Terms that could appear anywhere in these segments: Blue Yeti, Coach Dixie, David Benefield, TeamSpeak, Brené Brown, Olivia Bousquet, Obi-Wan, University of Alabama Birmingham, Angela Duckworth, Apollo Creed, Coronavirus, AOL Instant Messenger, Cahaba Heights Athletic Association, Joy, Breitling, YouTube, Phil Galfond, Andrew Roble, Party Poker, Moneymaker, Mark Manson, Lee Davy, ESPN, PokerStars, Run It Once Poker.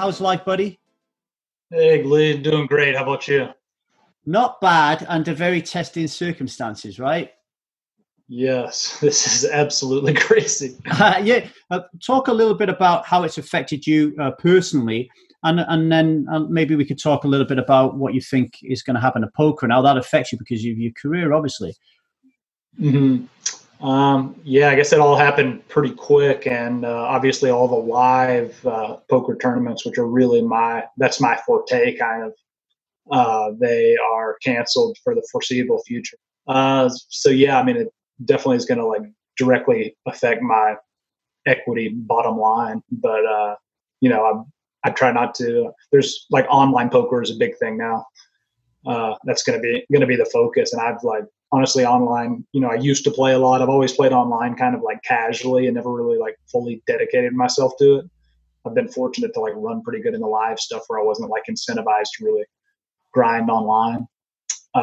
How's life, buddy? Hey, Lee, doing great. How about you? Not bad, under very testing circumstances, right? Yes, this is absolutely crazy. Talk a little bit about how it's affected you personally, and then maybe we could talk a little bit about what you think is going to happen to poker and how that affects you because of your career, obviously. Mm-hmm. I guess it all happened pretty quick, and obviously all the live poker tournaments, which are really that's my forte, kind of. They are canceled for the foreseeable future. It definitely is going to directly affect my equity bottom line. But, I try not to, there's online poker is a big thing now. That's going to be the focus. And I've honestly online, I used to play a lot. I've always played online kind of casually and never really fully dedicated myself to it. I've been fortunate to run pretty good in the live stuff where I wasn't incentivized to really grind online. But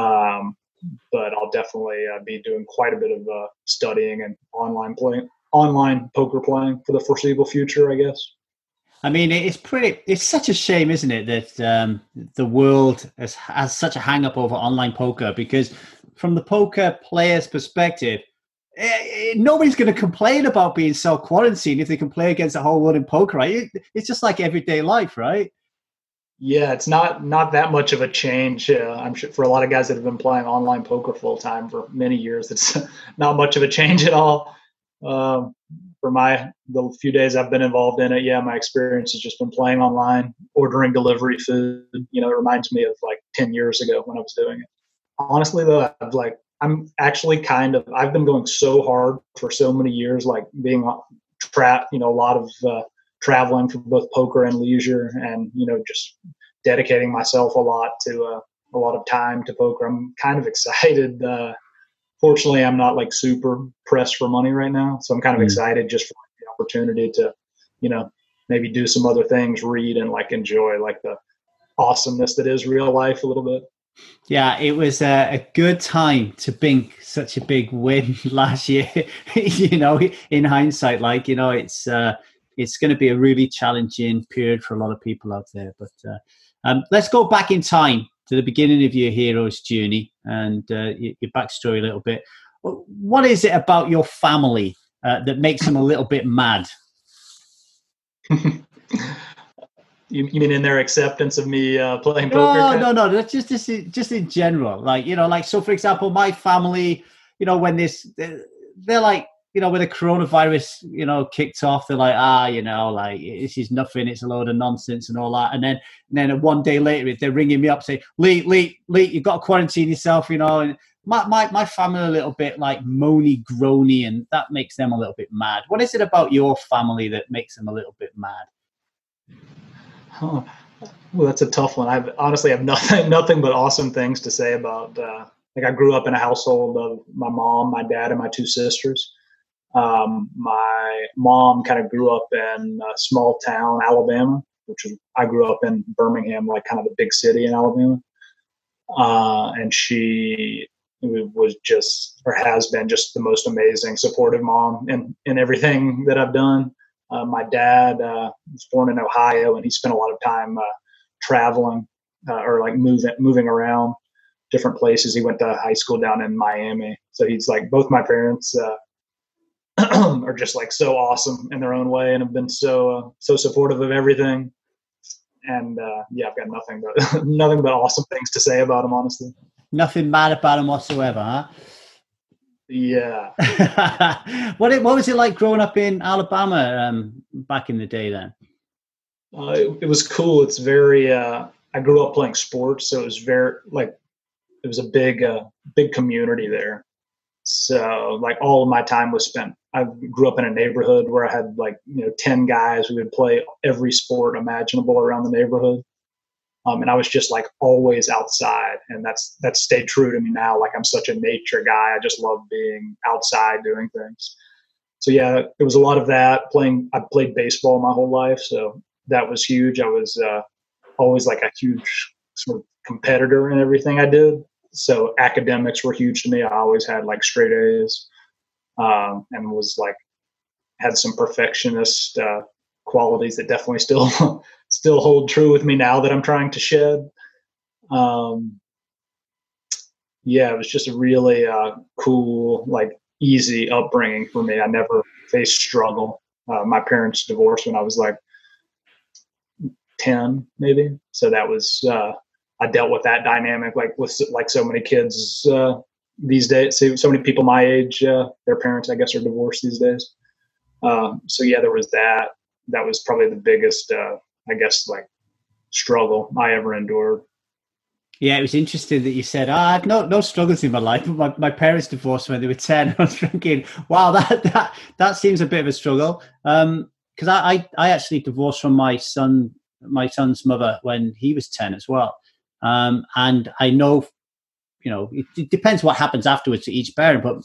I'll definitely be doing quite a bit of studying and online poker playing for the foreseeable future, I guess. I mean, it's such a shame, isn't it, that the world has such a hang up over online poker, because from the poker player's perspective, nobody's going to complain about being self-quarantined if they can play against the whole world in poker, right? It's just everyday life, right? Yeah, it's not that much of a change. I'm sure for a lot of guys that have been playing online poker full time for many years, it's not much of a change at all. For the few days I've been involved in it, my experience has just been playing online, ordering delivery food. It reminds me of 10 years ago when I was doing it. Honestly, though, I'm actually I've been going so hard for so many years, being trapped. A lot of traveling for both poker and leisure, and just dedicating myself a lot of time to poker. I'm kind of excited. Fortunately, I'm not super pressed for money right now, so I'm kind of excited just for the opportunity to, maybe do some other things, read, and enjoy the awesomeness that is real life a little bit. Yeah, it was a good time to bink such a big win last year. In hindsight, it's. It's going to be a really challenging period for a lot of people out there. But let's go back in time to the beginning of your hero's journey and your backstory a little bit. What is it about your family that makes them a little bit mad? You mean in their acceptance of me playing poker? No. That's just in general. So for example, my family, when they're when the coronavirus, kicked off, they're this is nothing. It's a load of nonsense and all that. And then one day later, if they're ringing me up saying, Lee, you've got to quarantine yourself, and my family are a little bit moany, groany, and that makes them a little bit mad. What is it about your family that makes them a little bit mad? Oh, well, that's a tough one. I honestly have nothing but awesome things to say about, I grew up in a household of my mom, my dad, and my two sisters. My mom kind of grew up in a small town, Alabama, I grew up in Birmingham, the big city in Alabama. And she was has been just the most amazing, supportive mom in everything that I've done. My dad was born in Ohio, and he spent a lot of time traveling or moving around different places. He went to high school down in Miami. So he's both my parents, are just so awesome in their own way, and have been so supportive of everything. And I've got nothing but awesome things to say about them. Honestly, nothing mad about them whatsoever, huh? Yeah. What was it like growing up in Alabama back in the day then? It was cool. It's very. I grew up playing sports, so it was very it was a big community there. So all of my time was spent. I grew up in a neighborhood where I had 10 guys. We would play every sport imaginable around the neighborhood. And I was just always outside, and that's stayed true to me now. I'm such a nature guy. I just love being outside doing things. So yeah, it was a lot of that playing. I played baseball my whole life. So that was huge. I was always a huge sort of competitor in everything I did. So academics were huge to me. I always had straight A's, and was had some perfectionist qualities that definitely still still hold true with me now that I'm trying to shed. Yeah, it was just a really cool, like easy upbringing for me. I never faced struggle. My parents divorced when I was like 10, maybe. So that was, I dealt with that dynamic, like with so many kids these days. So many people my age, their parents, I guess, are divorced these days. So yeah, there was that. That was probably the biggest, I guess, like struggle I ever endured. Yeah, it was interesting that you said, I had no struggles in my life, but my parents divorced when they were 10. I was thinking, wow, that seems a bit of a struggle. Because I actually divorced from my son's mother when he was 10 as well. And I know, you know, it depends what happens afterwards to each parent, but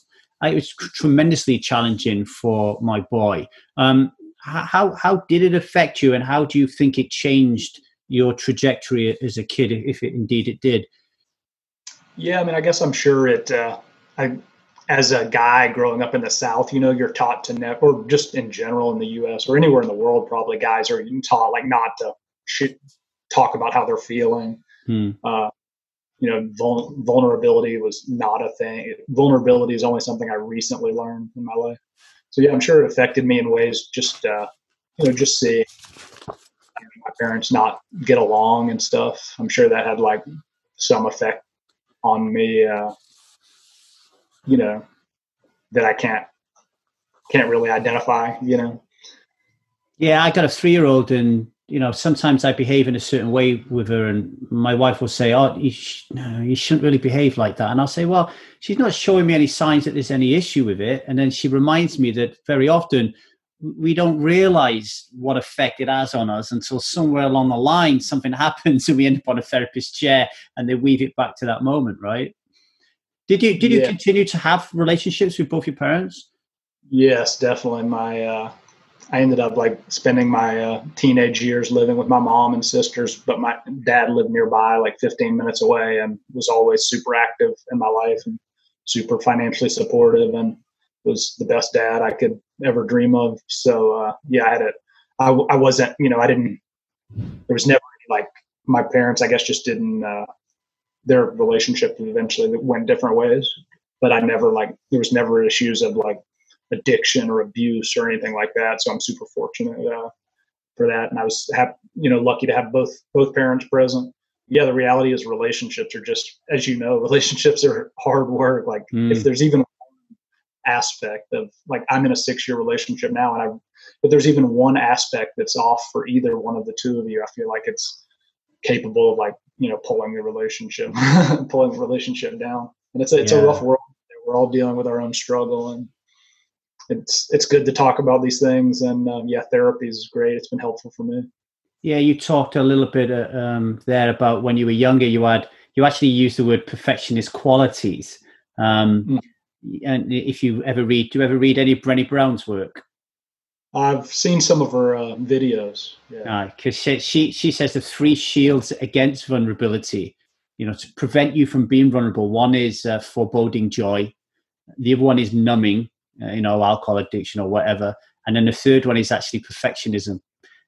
it was tremendously challenging for my boy. How did it affect you, and how do you think it changed your trajectory as a kid, if indeed it did? Yeah, I mean, I guess I'm sure it, as a guy growing up in the South, you know, you're taught to never, or just in general in the US or anywhere in the world, probably guys are taught like not to talk about how they're feeling. You know, vulnerability was not a thing. Vulnerability is only something I recently learned in my life. So yeah, I'm sure it affected me in ways just, you know, just seeing my parents not get along and stuff. I'm sure that had like some effect on me, you know, that I can't really identify, you know? Yeah. I got a 3-year-old, and, you know, sometimes I behave in a certain way with her, and my wife will say, oh, you shouldn't really behave like that. And I'll say, well, she's not showing me any signs that there's any issue with it. And then she reminds me that very often we don't realize what effect it has on us until somewhere along the line, something happens and we end up on a therapist's chair, and they weave it back to that moment. Right. Did you continue to have relationships with both your parents? Yes, definitely. My, I ended up like spending my teenage years living with my mom and sisters, but my dad lived nearby, like 15 minutes away, and was always super active in my life and super financially supportive, and was the best dad I could ever dream of. So, yeah, I had it. I wasn't, you know, I didn't, there was never like my parents, I guess, just didn't, their relationship eventually went different ways, but I never like, there was never issues of like addiction or abuse or anything like that. So I'm super fortunate for that. And I was you know, lucky to have both parents present. Yeah. The reality is relationships are just, as you know, relationships are hard work. Like if there's even aspect of like, I'm in a 6-year relationship now, and if there's even one aspect that's off for either one of the two of you, I feel like it's capable of like, you know, pulling the relationship down. And it's a rough world. We're all dealing with our own struggle, and it's good to talk about these things. And yeah, therapy is great. It's been helpful for me. Yeah. You talked a little bit there about when you were younger, you actually used the word perfectionist qualities. And if you ever read, do you ever read any of Brené Brown's work? I've seen some of her videos. Yeah, because she says the 3 shields against vulnerability, you know, to prevent you from being vulnerable. One is foreboding joy. The other one is numbing, you know, alcohol addiction or whatever. And then the third one is actually perfectionism,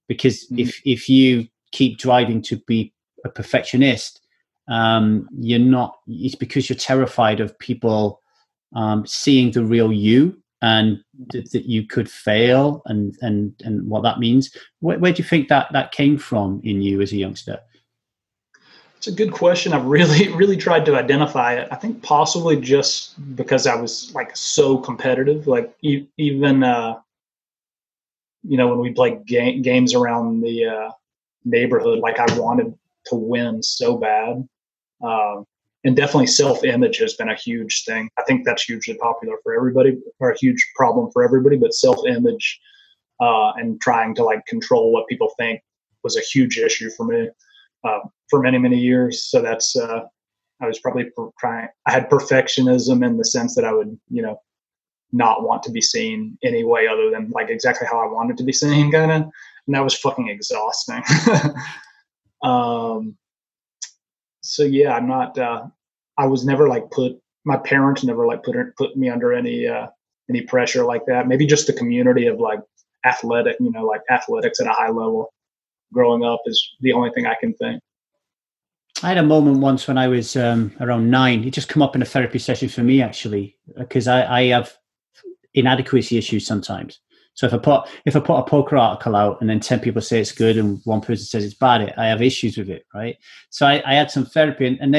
because if you keep driving to be a perfectionist, you're not. It's because you're terrified of people seeing the real you, and that you could fail, and what that means. Where do you think that came from in you as a youngster? It's a good question. I've really tried to identify it. I think possibly just because I was like so competitive, like even, you know, when we played games around the neighborhood, like I wanted to win so bad. And definitely self-image has been a huge thing. I think that's hugely popular for everybody, or a huge problem for everybody, but self-image and trying to like control what people think was a huge issue for me for many, many years. So that's, I was probably I had perfectionism in the sense that I would, you know, not want to be seen any way other than like exactly how I wanted to be seen, kind of. And that was fucking exhausting. So yeah, I'm not, I was never like my parents never like put me under any pressure like that. Maybe just the community of like athletics at a high level growing up is the only thing I can think. I had a moment once when I was around 9. It just come up in a therapy session for me, actually, because I have inadequacy issues sometimes. So if I put a poker article out and then 10 people say it's good and one person says it's bad, I have issues with it, right? So I had some therapy, and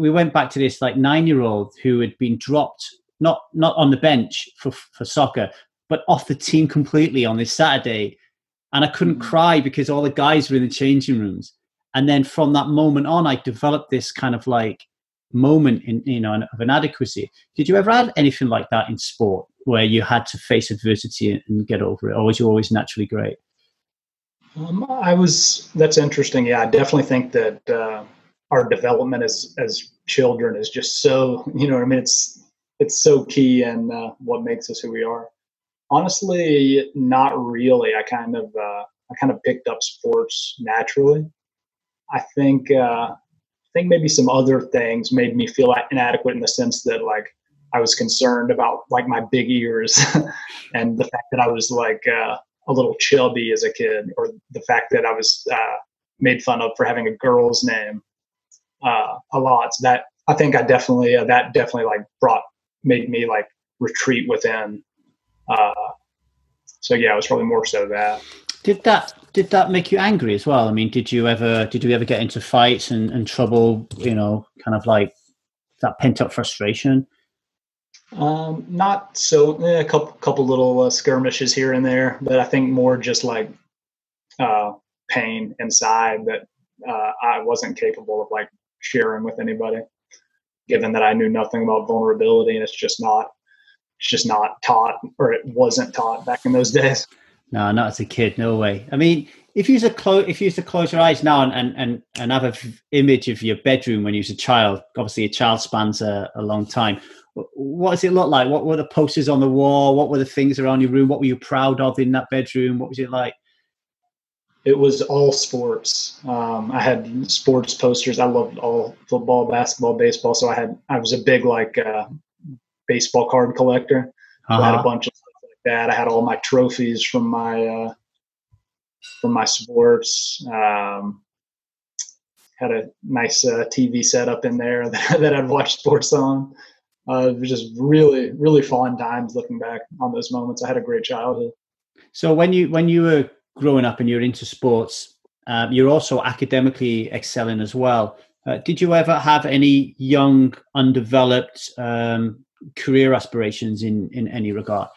we went back to this like 9-year-old who had been dropped, not on the bench for soccer, but off the team completely on this Saturday. And I couldn't cry because all the guys were in the changing rooms. And then from that moment on, I developed this kind of like moment in, you know, of inadequacy. Did you ever have anything like that in sport where you had to face adversity and get over it? Or was you always naturally great? That's interesting. Yeah, I definitely think that our development as children is just so, you know what I mean? It's so key in what makes us who we are. Honestly, not really. I kind of picked up sports naturally. I think maybe some other things made me feel inadequate in the sense that like I was concerned about like my big ears and the fact that I was like a little chubby as a kid, or the fact that I was made fun of for having a girl's name a lot. So that I think I definitely made me like retreat within. So yeah, it was probably more so that. Did that make you angry as well? I mean, did you ever get into fights and trouble, you know, kind of like that pent up frustration? Not so, a couple little skirmishes here and there, but I think more just like pain inside that I wasn't capable of like sharing with anybody, given that I knew nothing about vulnerability, and it's just not taught, or it wasn't taught back in those days. No, not as a kid. No way. I mean, if you used to close your eyes now and have an image of your bedroom when you was a child, obviously a child spans a long time. What does it look like? What were the posters on the wall? What were the things around your room? What were you proud of in that bedroom? What was it like? It was all sports. I had sports posters. I loved all football, basketball, baseball. So I was a big like baseball card collector. Uh-huh. I had a bunch of stuff like that. I had all my trophies from my sports. Had a nice TV setup in there that I'd watch sports on. It was just really, really fun times looking back on those moments. I had a great childhood. So when you were growing up and you're into sports, you're also academically excelling as well. Did you ever have any young, undeveloped career aspirations in any regard?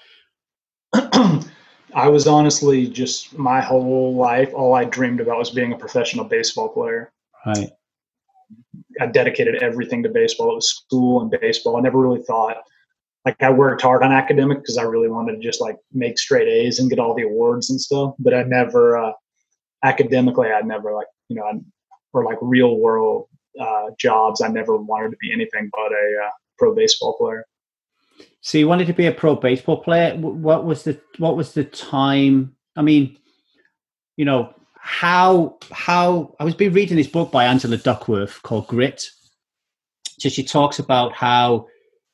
I was honestly just my whole life, all I dreamed about was being a professional baseball player. Right. I dedicated everything to baseball. It was school and baseball. I never really thought, like, I worked hard on academic because I really wanted to just like make straight A's and get all the awards and stuff. But I never academically, I never like, you know, or like real world jobs. I never wanted to be anything but a pro baseball player. So you wanted to be a pro baseball player. What was the time? I mean, you know, how I was been reading this book by Angela Duckworth called Grit. So she talks about how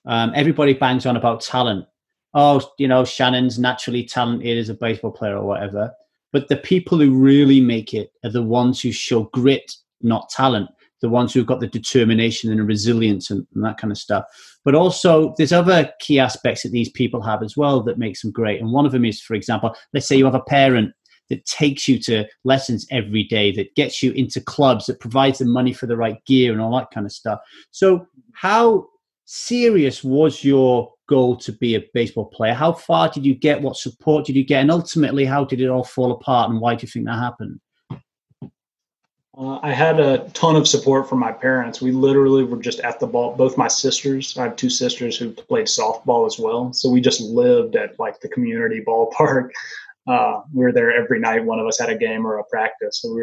everybody bangs on about talent. Oh, you know, Shannon's naturally talented as a baseball player or whatever. But the people who really make it are the ones who show grit, not talent. The ones who've got the determination and the resilience and that kind of stuff. But also there's other key aspects that these people have as well that makes them great. And one of them is, for example, let's say you have a parent that takes you to lessons every day, that gets you into clubs, that provides the money for the right gear and all that kind of stuff. So how serious was your goal to be a baseball player? How far did you get? What support did you get? And ultimately, how did it all fall apart, and why do you think that happened? I had a ton of support from my parents. We literally were just at the ball. Both my sisters, I have two sisters who played softball as well. So we just lived at like the community ballpark. We were there every night. One of us had a game or a practice. So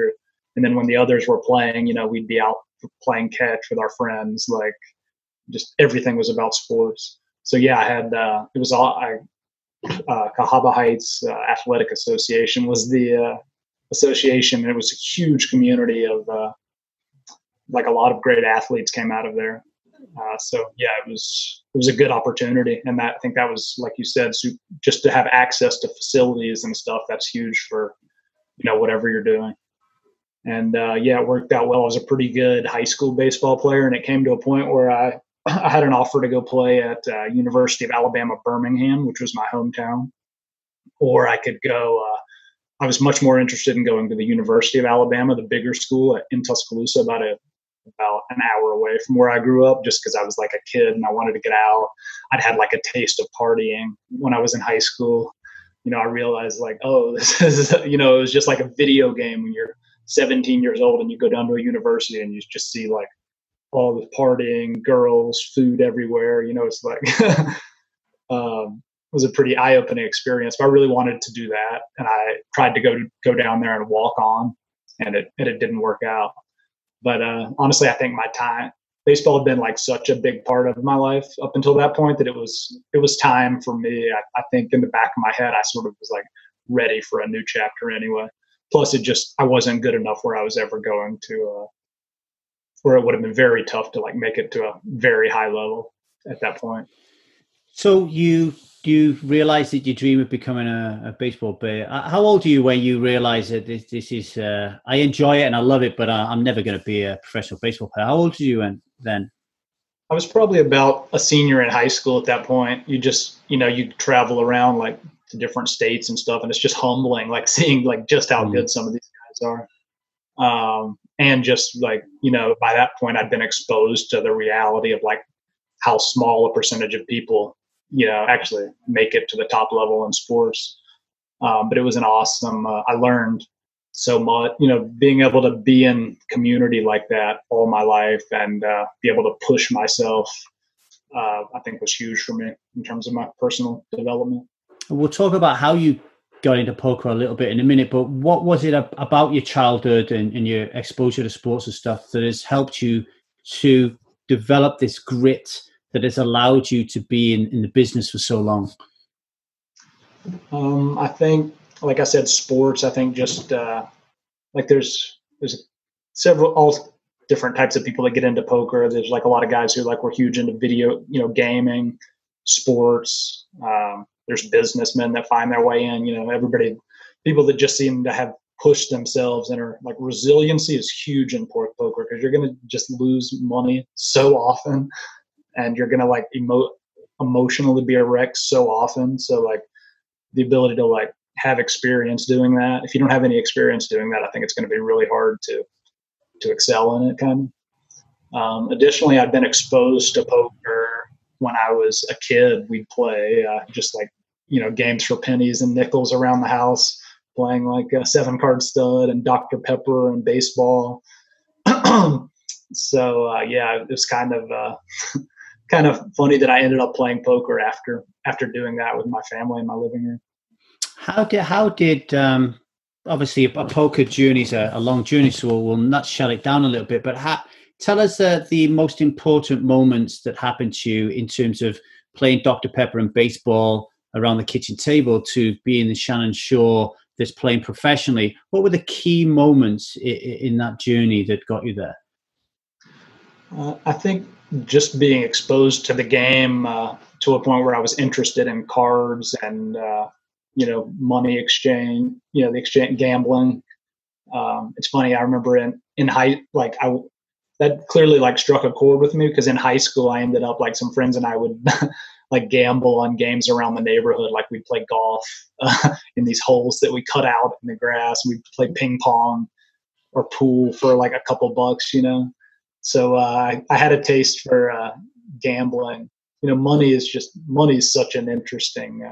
and then when the others were playing, you know, we'd be out playing catch with our friends. Like, just everything was about sports. So yeah, I had, it was all, Cahaba Heights Athletic Association was the association. And it was a huge community of, like, a lot of great athletes came out of there. So yeah, it was a good opportunity. And I think that was, like you said, just to have access to facilities and stuff, that's huge for, you know, whatever you're doing. And yeah, it worked out well. I was a pretty good high school baseball player, and it came to a point where I had an offer to go play at University of Alabama Birmingham, which was my hometown, or I could go. I was much more interested in going to the University of Alabama, the bigger school in Tuscaloosa, about an hour away from where I grew up, just because I was like a kid and I wanted to get out. I'd had like a taste of partying when I was in high school. You know, I realized like, oh, this is, you know, it was just like a video game when you're 17 years old and you go down to a university and you just see like all the partying, girls, food everywhere. You know, it's like it was a pretty eye-opening experience. But I really wanted to do that, and I tried to go down there and walk on, and it didn't work out. But honestly, I think my time, baseball had been like such a big part of my life up until that point that it was time for me. I think in the back of my head, I sort of was like ready for a new chapter anyway. Plus, I wasn't good enough where I was ever going to, where it would have been very tough to like make it to a very high level at that point. So you realized that your dream of becoming a baseball player. How old are you when you realized that this is, I enjoy it and I love it, but I'm never going to be a professional baseball player? How old were you then? I was probably about a senior in high school at that point. You just, you know, you travel around like to different states and stuff, and it's just humbling, like seeing like just how good some of these guys are. And just like, you know, by that point I'd been exposed to the reality of like how small a percentage of people, you know, actually make it to the top level in sports. But it was an awesome, I learned so much, you know, being able to be in community like that all my life and be able to push myself, I think was huge for me in terms of my personal development. We'll talk about how you got into poker a little bit in a minute, but what was it about your childhood and your exposure to sports and stuff that has helped you to develop this grit that has allowed you to be in the business for so long? I think, like I said, sports, I think just like there's several, all different types of people that get into poker. There's like a lot of guys who like were huge into video, you know, gaming, sports. There's businessmen that find their way in, you know, people that just seem to have pushed themselves and are like, resiliency is huge in poker because you're going to just lose money so often. And you're going to like emotionally be a wreck so often. So like the ability to like have experience doing that. If you don't have any experience doing that, I think it's going to be really hard to excel in it kind of. Additionally, I've been exposed to poker when I was a kid. We'd play just like, you know, games for pennies and nickels around the house, playing like a 7-card stud and Dr. Pepper and baseball. So yeah, it was kind of funny that I ended up playing poker after doing that with my family in my living room. How did obviously a poker journey is a long journey, so we'll nutshell it down a little bit. But tell us the most important moments that happened to you in terms of playing Dr. Pepper and baseball around the kitchen table to being the Shannon Shorr that's playing professionally. What were the key moments in that journey that got you there? I think just being exposed to the game to a point where I was interested in cards and, you know, money exchange, you know, the exchange gambling. It's funny. I remember in high, like that clearly like struck a chord with me because in high school I ended up like some friends and I would like gamble on games around the neighborhood. Like we'd play golf in these holes that we cut out in the grass. We'd play ping pong or pool for like a couple bucks, you know? So I had a taste for gambling. You know, money is such an interesting,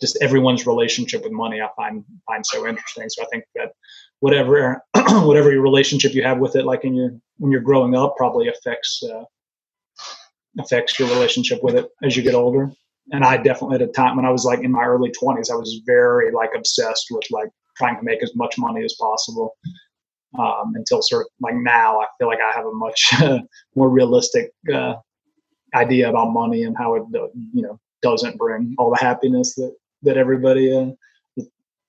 just everyone's relationship with money I find so interesting. So I think that whatever your relationship you have with it, like when you're growing up, probably affects your relationship with it as you get older. And I definitely at a time when I was like in my early 20s, I was very like obsessed with like trying to make as much money as possible. Until sort of like now, I feel like I have a much more realistic idea about money and how it, you know, doesn't bring all the happiness that everybody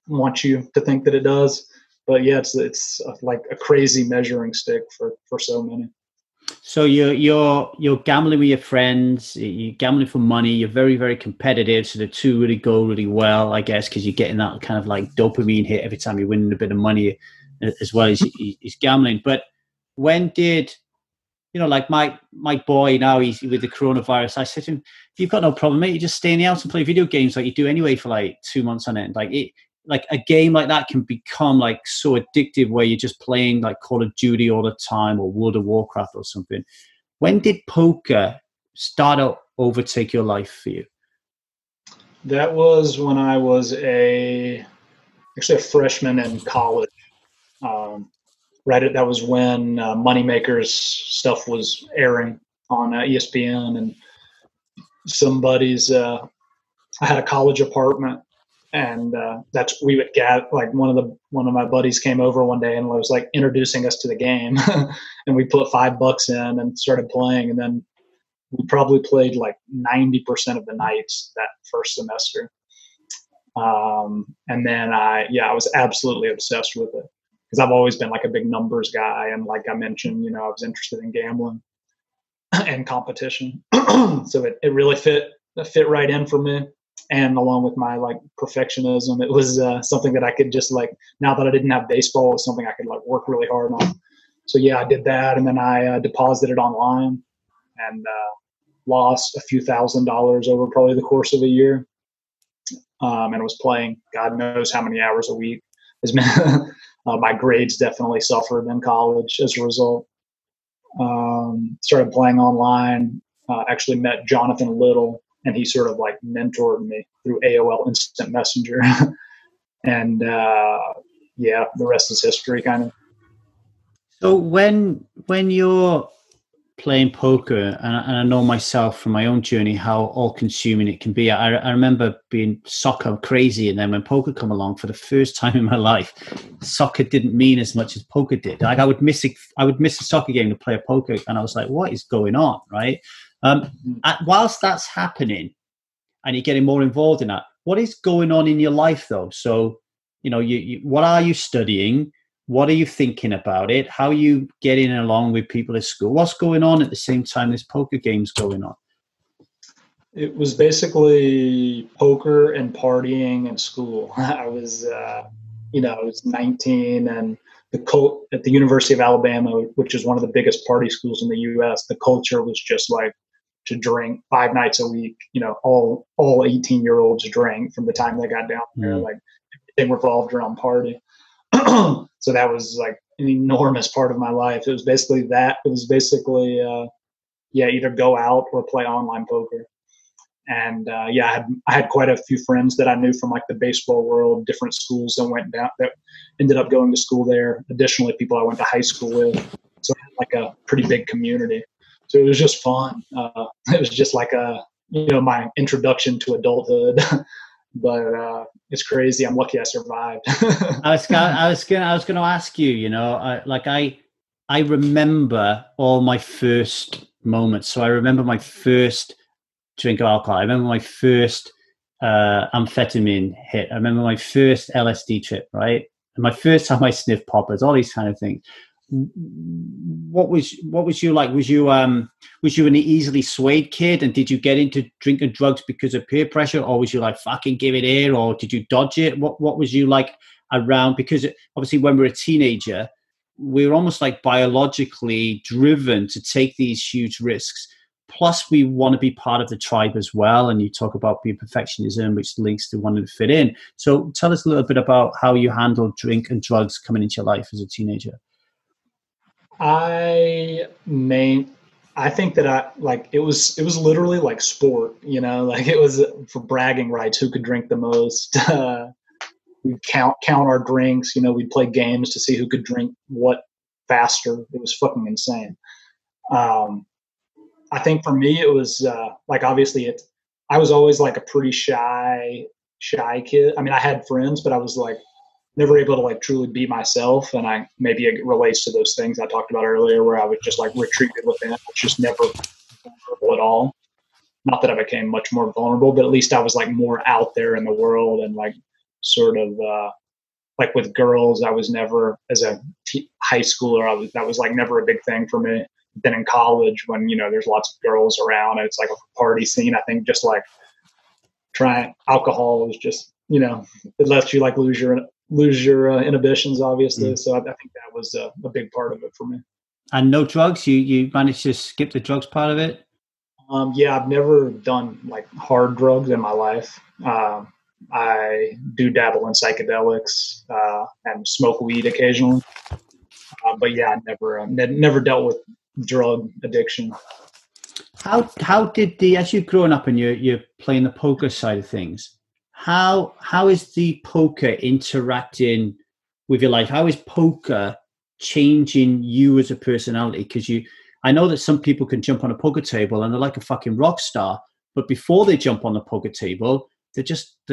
wants you to think that it does. But yeah, it's like a crazy measuring stick for so many. So you're gambling with your friends, you're gambling for money, you're very, very competitive. So the two really go really well, I guess, because you're getting that kind of like dopamine hit every time you're winning a bit of money. as well as his gambling. But when did, you know, like my boy now, he's with the coronavirus, I said to him, you've got no problem, mate, you just stay in the house and play video games like you do anyway for like 2 months on end. Like a game like that can become like so addictive where you're just playing like Call of Duty all the time or World of Warcraft or something. When did poker start to overtake your life for you? That was when I was actually a freshman in college. That was when Moneymaker's stuff was airing on ESPN, and I had a college apartment, and we would gather. Like one of my buddies came over one day and was like introducing us to the game, and we put $5 in and started playing, and then we probably played like 90% of the nights that first semester. And then I was absolutely obsessed with it, because I've always been like a big numbers guy. And like I mentioned, you know, I was interested in gambling and competition. So it really fit right in for me. And along with my like perfectionism, it was something that I could just like, now that I didn't have baseball, it was something I could like work really hard on. So yeah, I did that. And then I deposited online and lost a few $1,000s over probably the course of a year. And was playing God knows how many hours a week. My grades definitely suffered in college as a result. Started playing online, actually met Jonathan Little, and he sort of like mentored me through AOL Instant Messenger. And the rest is history kind of. So when you're playing poker, and I know myself from my own journey how all-consuming it can be. I remember being soccer crazy, and then when poker come along for the first time in my life, soccer didn't mean as much as poker did. Like I would miss a soccer game to play a poker, and I was like, "What is going on?" Right? Whilst that's happening, and you're getting more involved in that, what is going on in your life though? So, you know, you what are you studying? What are you thinking about it? How are you getting along with people at school? What's going on at the same time this poker game's going on? It was basically poker and partying and school. I was, I was 19, and at the University of Alabama, which is one of the biggest party schools in the U.S., the culture was just like to drink 5 nights a week. You know, all 18-year-olds drank from the time they got down there. Like everything revolved around party. So that was like an enormous part of my life. It was basically that. It was basically, either go out or play online poker. And I had quite a few friends that I knew from like the baseball world, different schools that ended up going to school there. Additionally, people I went to high school with. So I had like a pretty big community. So it was just fun. It was just like my introduction to adulthood. But it's crazy. I'm lucky I survived. I was gonna ask you. You know, I remember all my first moments. So I remember my first drink of alcohol. I remember my first amphetamine hit. I remember my first LSD trip. Right, and my first time I sniffed poppers. All these kind of things. What was you like? Was you an easily swayed kid, and did you get into drinking drugs because of peer pressure, or was you like fucking give it here, or did you dodge it? What was you like around? Because obviously when we're a teenager, we're almost like biologically driven to take these huge risks. Plus we want to be part of the tribe as well. And you talk about being perfectionism, which links to wanting to fit in. So tell us a little bit about how you handled drink and drugs coming into your life as a teenager. I think that it was literally like sport, you know, like it was for bragging rights, who could drink the most. We'd count our drinks, you know, we'd play games to see who could drink what faster. It was fucking insane. I think for me, it was I was always like a pretty shy kid. I mean, I had friends, but I was like, never able to like truly be myself. And maybe it relates to those things I talked about earlier where I was just like retreated within, just never vulnerable at all. Not that I became much more vulnerable, but at least I was like more out there in the world and like sort of like with girls, I was never as a high schooler. That was like never a big thing for me. Then in college when, you know, there's lots of girls around and it's like a party scene, I think just like alcohol is just, you know, it lets you like lose your lose your inhibitions, obviously. Mm. So I think that was a big part of it for me. And no drugs? You managed to skip the drugs part of it? Yeah, I've never done like hard drugs in my life. I do dabble in psychedelics and smoke weed occasionally. But yeah, I never dealt with drug addiction. How did as you've grown up and you're playing the poker side of things, how is the poker interacting with your life? How is poker changing you as a personality? Because I know that some people can jump on a poker table and they're like a fucking rock star, but before they jump on the poker table, they're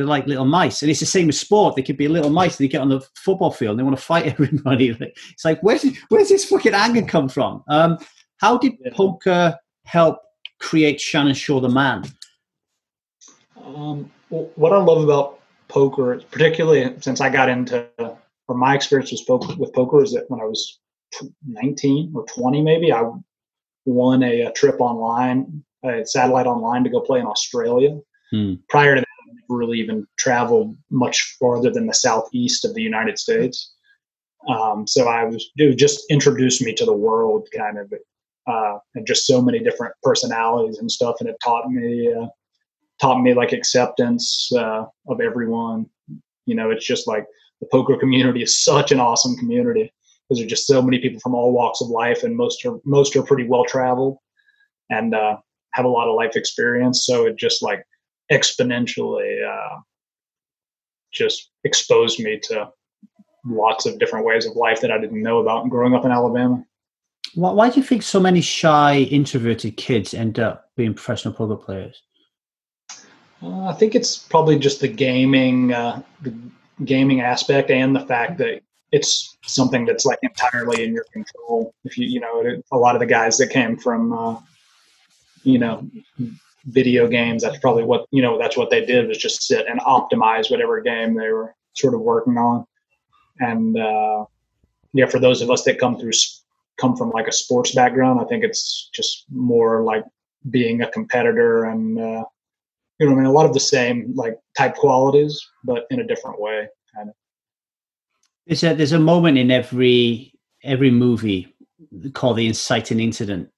like little mice. And it's the same with sport. They could be little mice. They get on the football field and they want to fight everybody. It's like, where's this fucking anger come from? How did poker help create Shannon Shorr the man? What I love about poker, particularly since I got into, or my experience with poker, is that when I was 19 or 20 maybe, I won a trip online, a satellite online to go play in Australia. Hmm. Prior to that, I never really even traveled much farther than the southeast of the United States. So it just introduced me to the world kind of, and just so many different personalities and stuff. And it taught me like acceptance of everyone. You know, it's just like the poker community is such an awesome community because there's just so many people from all walks of life, and most are pretty well traveled and have a lot of life experience. So it just like exponentially just exposed me to lots of different ways of life that I didn't know about growing up in Alabama. Why do you think so many shy, introverted kids end up being professional poker players? I think it's probably just the gaming aspect, and the fact that it's something that's like entirely in your control. If a lot of the guys that came from, video games, that's probably what they did, was just sit and optimize whatever game they were sort of working on. And for those of us that come from like a sports background, I think it's just more like being a competitor and, a lot of the same like type qualities, but in a different way. Kind of. There's a moment in every movie called The Inciting Incident.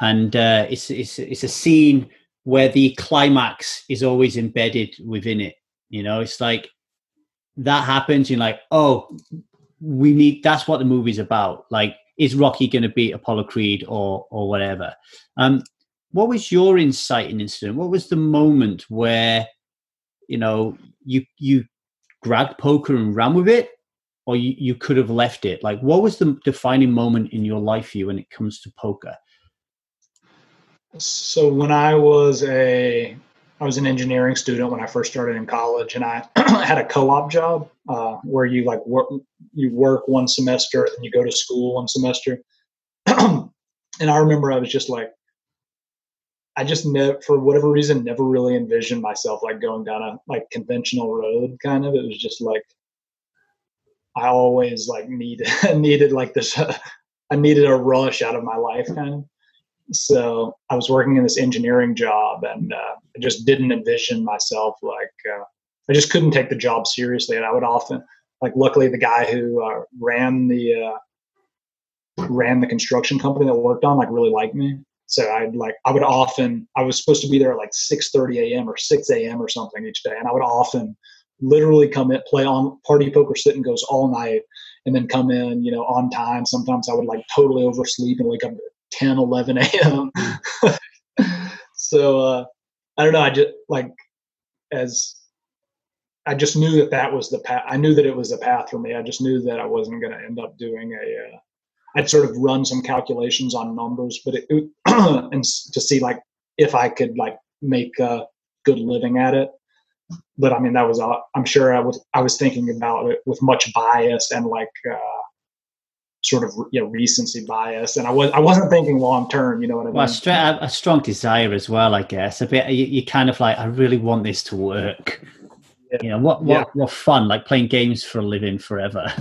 And it's a scene where the climax is always embedded within it. You know, it's like that happens. You're like, that's what the movie's about. Like, is Rocky going to beat Apollo Creed or whatever? What was your inciting incident? What was the moment where, you grabbed poker and ran with it, or you could have left it? Like, what was the defining moment in your life for you when it comes to poker? So when I was an engineering student when I first started in college, and I had a co-op job where you work one semester and you go to school one semester. And I remember I was just like, I just for whatever reason never really envisioned myself like going down a like conventional road kind of. It was just like I always like needed like this. I needed a rush out of my life kind of. So I was working in this engineering job, and I just didn't envision myself I just couldn't take the job seriously. And I would often luckily the guy who ran the construction company that I worked on really liked me. So I was supposed to be there at 6:30 a.m. or 6 a.m. or something each day, and I would often literally come in, play on party poker, sit and goes all night, and then come in on time. Sometimes I would totally oversleep and wake up 10-11 a.m. So I don't know, I just as I just knew that was the path. I knew that it was the path for me. I just knew that I wasn't going to end up doing I'd sort of run some calculations on numbers, but and to see if I could make a good living at it. But I mean, that was, I'm sure I was thinking about it with much bias and sort of recency bias, and I wasn't thinking long term. You know what I mean? Well, a strong desire as well, I guess. A bit you kind of I really want this to work. Yeah. What fun playing games for a living forever.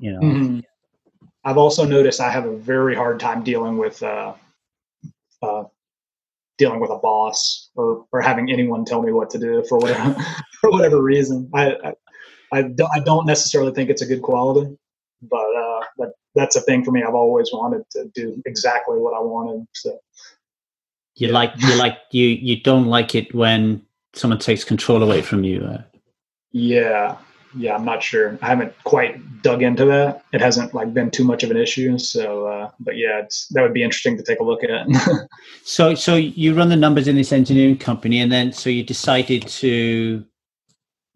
Mm-hmm. I've also noticed I have a very hard time dealing with a boss or having anyone tell me what to do for whatever reason. I I don't necessarily think it's a good quality, but that's a thing for me. I've always wanted to do exactly what I wanted. So you don't like it when someone takes control away from you. Yeah, I'm not sure. I haven't quite dug into that. It hasn't been too much of an issue. So, but yeah, that would be interesting to take a look at. So you run the numbers in this engineering company, and then so you decided to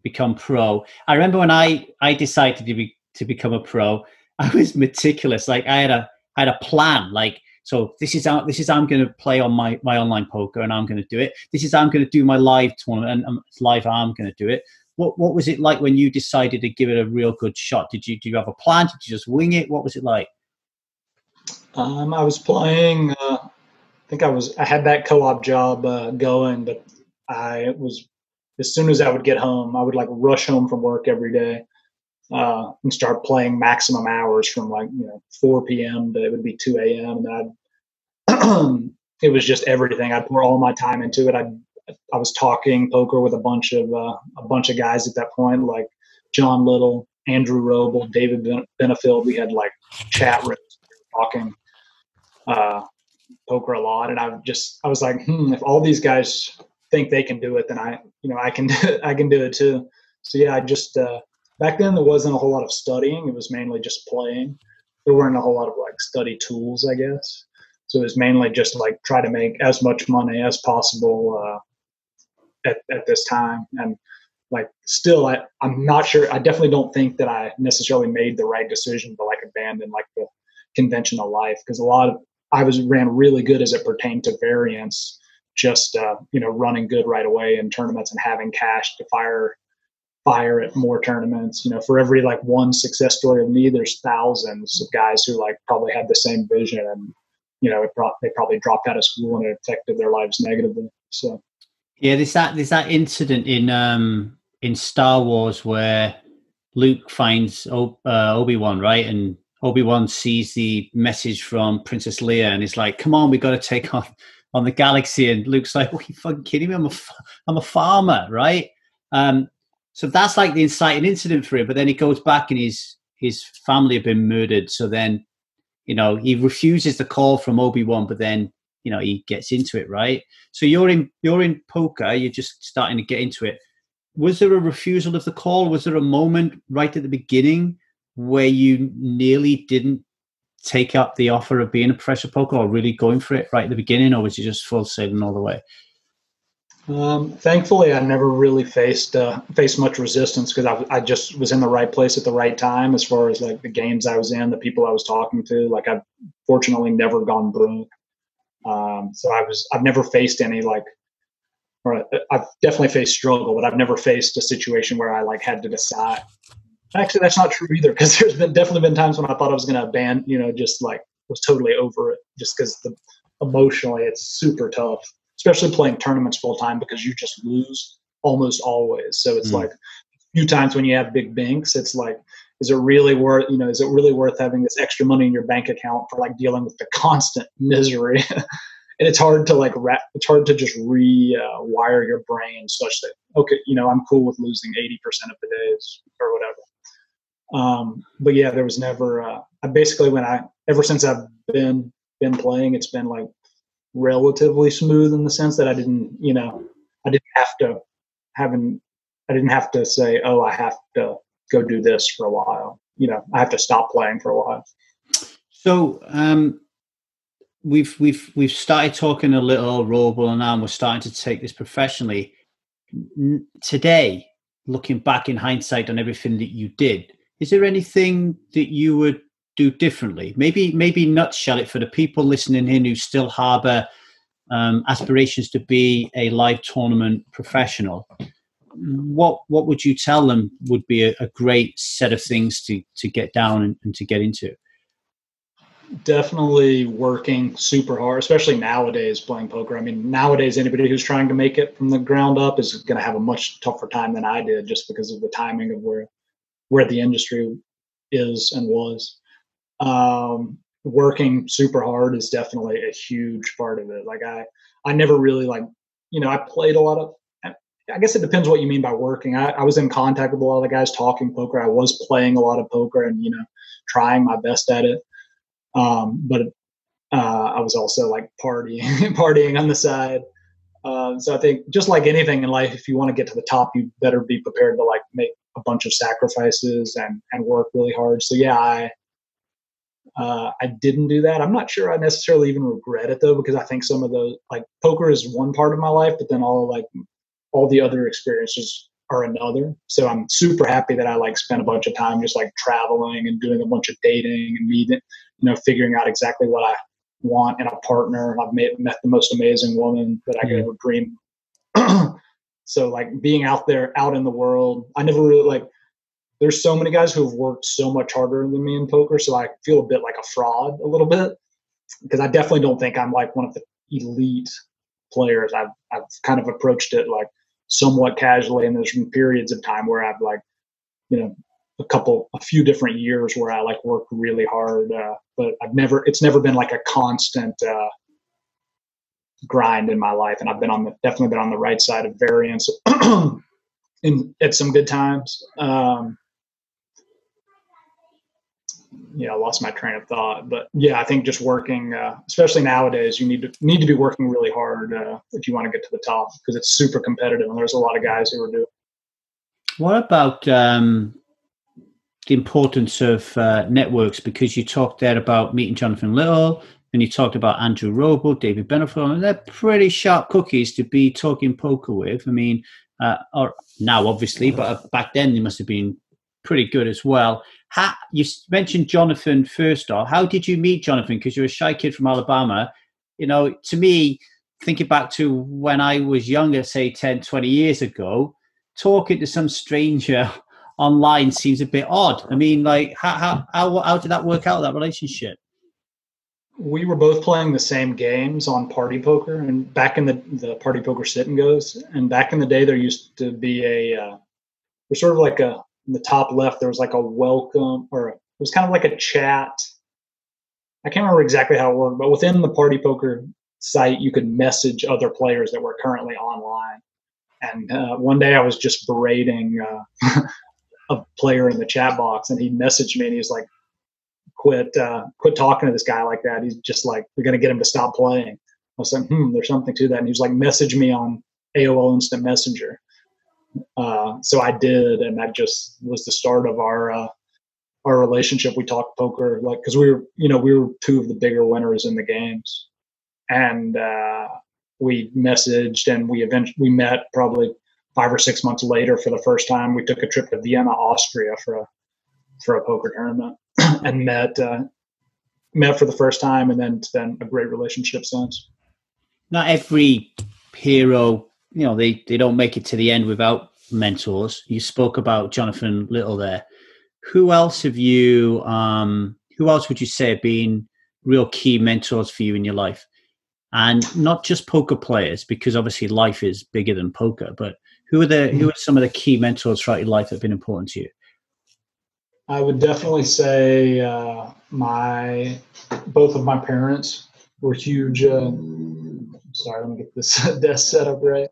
become pro. I remember when I decided to become a pro, I was meticulous. I had a plan. So this is I'm going to play on my online poker, and I'm going to do it. This is I'm going to do my live tournament, and live I'm going to do it. What was it like when you decided to give it a real good shot? Do you have a plan? Did you just wing it? What was it like? I was playing. I had that co-op job going, but as soon as I would get home, I would rush home from work every day and start playing maximum hours from 4 p.m. to it would be 2 a.m. and it was just everything. I'd pour all my time into it. I was talking poker with a bunch of guys at that point, like John Little, Andrew Roble, David Benefield. We had chat rooms talking poker a lot, and I was like, if all these guys think they can do it, then I can do it too. So yeah, I just back then there wasn't a whole lot of studying. It was mainly just playing. There weren't a whole lot of study tools, I guess. So it was mainly just try to make as much money as possible at this time. And still, I'm not sure. I definitely don't think that I necessarily made the right decision to abandon the conventional life, because I ran really good as it pertained to variance, just running good right away in tournaments and having cash to fire at more tournaments. For every one success story of me, there's thousands of guys who probably had the same vision, and they probably dropped out of school and it affected their lives negatively. So, yeah, there's that incident in Star Wars where Luke finds Obi-Wan, right? And Obi-Wan sees the message from Princess Leia, and it's like, "Come on, we got to take off on the galaxy." And Luke's like, "What are you fucking kidding me? I'm a farmer, right?" So that's the inciting incident for him. But then he goes back, and his family have been murdered. So then, he refuses the call from Obi-Wan, but then, he gets into it, right? So you're in poker, you're just starting to get into it. Was there a refusal of the call? Was there a moment right at the beginning where you nearly didn't take up the offer of being a pressure poker or really going for it right at the beginning, or was you just full sailing all the way? Thankfully, I never really faced much resistance, because I just was in the right place at the right time, as far as the games I was in, the people I was talking to. I've fortunately never gone broke. So I've never faced any I've definitely faced struggle, but I've never faced a situation where I had to decide. Actually, that's not true either, because there's definitely been times when I thought I was going to abandon, was totally over it, just because emotionally it's super tough, especially playing tournaments full time, because you just lose almost always. So it's a few times when you have big binks, it's is it really worth having this extra money in your bank account for dealing with the constant misery? And it's hard to it's hard to just rewire your brain such that, okay, I'm cool with losing 80% of the days or whatever. But yeah, there was never, ever since I've been playing, it's been relatively smooth, in the sense that I didn't have to say, oh, I have to go do this for a while. I have to stop playing for a while. So we've started talking a little Roble, and now we're starting to take this professionally. Today, looking back in hindsight on everything that you did, is there anything that you would do differently? Maybe nutshell it for the people listening in who still harbour aspirations to be a live tournament professional. What would you tell them would be a great set of things to get down and to get into? Definitely working super hard, especially nowadays playing poker. I mean, nowadays anybody who's trying to make it from the ground up is going to have a much tougher time than I did, just because of the timing of where the industry is and was. Working super hard is definitely a huge part of it. I never really I played a lot of I guess it depends what you mean by working. I was in contact with a lot of the guys talking poker. I was playing a lot of poker and, you know, trying my best at it. But I was also like partying on the side. So I think just like anything in life, if you want to get to the top, you better be prepared to like make a bunch of sacrifices and work really hard. So yeah, I didn't do that. I'm not sure I necessarily even regret it though, because I think some of those, like poker is one part of my life, but then all the other experiences are another. So I'm super happy that I like spent a bunch of time just like traveling and doing a bunch of dating and meeting, you know, figuring out exactly what I want in a partner. I've met the most amazing woman that I could ever dream. So like being out there, out in the world, I never really like, there's so many guys who have worked so much harder than me in poker. So I feel a bit like a fraud a little bit, because I definitely don't think I'm like one of the elite players. I've kind of approached it like somewhat casually, and there's been periods of time where I've like, you know, a few different years where I like worked really hard, but it's never been like a constant grind in my life. And I've been definitely been on the right side of variance at some good times. Yeah, I lost my train of thought, but yeah, I think just working, especially nowadays, you need to be working really hard if you want to get to the top, because it's super competitive and there's a lot of guys who are doing. What about the importance of networks? Because you talked there about meeting Jonathan Little, and you talked about Andrew Roble, David Benefield, and they're pretty sharp cookies to be talking poker with. I mean, or now obviously, but back then they must have been pretty good as well. You mentioned Jonathan first off. How did you meet Jonathan? Because you're a shy kid from Alabama. You know, to me, thinking back to when I was younger, say 10, 20 years ago, talking to some stranger online seems a bit odd. I mean, like, how did that work out, that relationship? We were both playing the same games on Party Poker, and back in the Party Poker sit and goes. And back in the day, there used to be there's sort of like a, in the top left, there was like a welcome, or it was kind of like a chat. I can't remember exactly how it worked, but within the Party Poker site, you could message other players that were currently online. And one day I was just berating a player in the chat box, and he messaged me and he's like, quit talking to this guy like that. He's just like, we're going to get him to stop playing. I was like, there's something to that. And he was like, message me on AOL Instant Messenger. So I did, and that just was the start of our relationship. We talked poker, like, because we were two of the bigger winners in the games, and we messaged, and we met probably 5 or 6 months later for the first time. We took a trip to Vienna, Austria for a poker tournament, and met for the first time, and then it's been a great relationship since. Not every hero, you know, they don't make it to the end without mentors. You spoke about Jonathan Little there. Who else have you, who else would you say have been real key mentors for you in your life? And not just poker players, because obviously life is bigger than poker, but who are some of the key mentors throughout your life that have been important to you? I would definitely say both of my parents were huge. Sorry, let me get this desk set up right.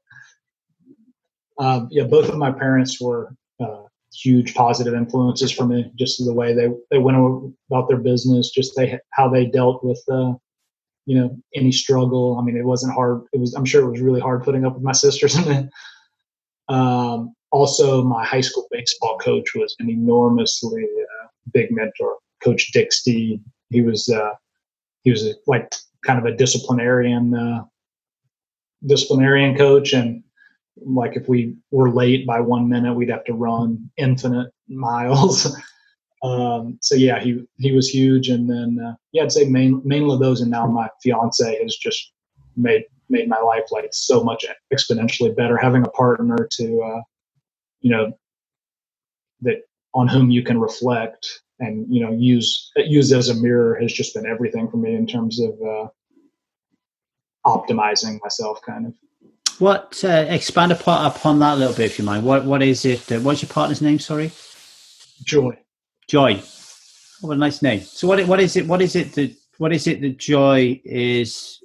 Yeah, both of my parents were huge positive influences for me, just the way they went about their business, just how they dealt with, you know, any struggle. I mean, it wasn't hard. I'm sure it was really hard putting up with my sisters. Also, my high school baseball coach was an enormously big mentor, Coach Dixie. He was like kind of a disciplinarian coach, and like if we were late by 1 minute, we'd have to run infinite miles. So yeah, he was huge. And then yeah, I'd say mainly those, and now my fiance has just made my life like so much exponentially better. Having a partner to you know, that on whom you can reflect and, you know, use as a mirror has just been everything for me in terms of optimizing myself, kind of. What expand upon that a little bit, if you mind. What is it? What's your partner's name? Sorry, Joy. Oh, what a nice name. So what is it that Joy is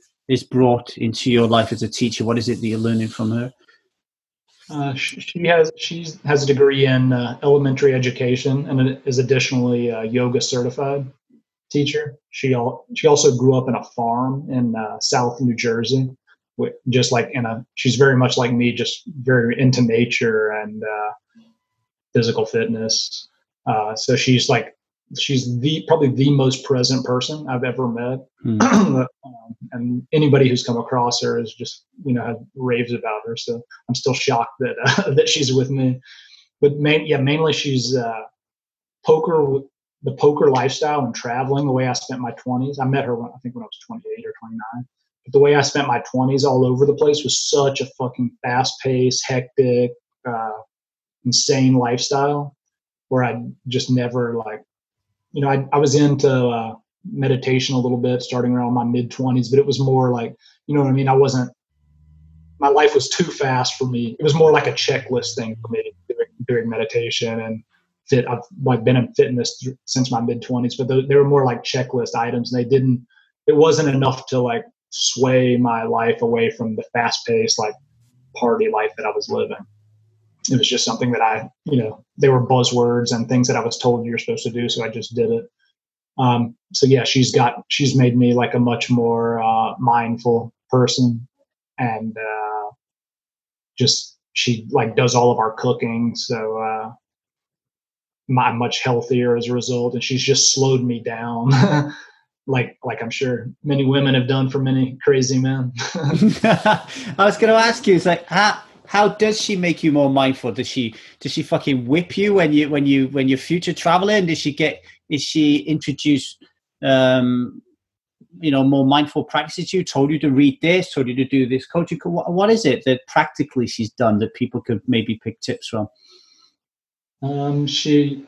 brought into your life as a teacher? What is it that you're learning from her? She has a degree in elementary education and is additionally a yoga certified teacher. She also grew up in a farm in South New Jersey, she's very much like me, just very into nature and physical fitness. So she's probably the most present person I've ever met. And anybody who's come across her is just, raves about her. So I'm still shocked that, that she's with me, but mainly she's, the poker lifestyle and traveling, the way I spent my 20s. I met her when I was 28 or 29, but the way I spent my 20s all over the place was such a fucking fast paced, hectic, insane lifestyle where I just never I was into meditation a little bit starting around my mid-20s, but it was more like, my life was too fast for me. It was more like a checklist thing for me, doing meditation and fit. I've been in fitness since my mid-20s, but they were more like checklist items, and it wasn't enough to sway my life away from the fast-paced party life that I was living. It was just something that they were buzzwords and things that I was told you're supposed to do. So I just did it. She's made me a much more mindful person, and she does all of our cooking. So I'm much healthier as a result. And she's just slowed me down. Like I'm sure many women have done for many crazy men. I was going to ask you, how does she make you more mindful? Does she fucking whip you when you're future traveling? Is she introduce more mindful practices to you? Told you to read this, told you to do this coaching. What is it that practically she's done that people could maybe pick tips from? She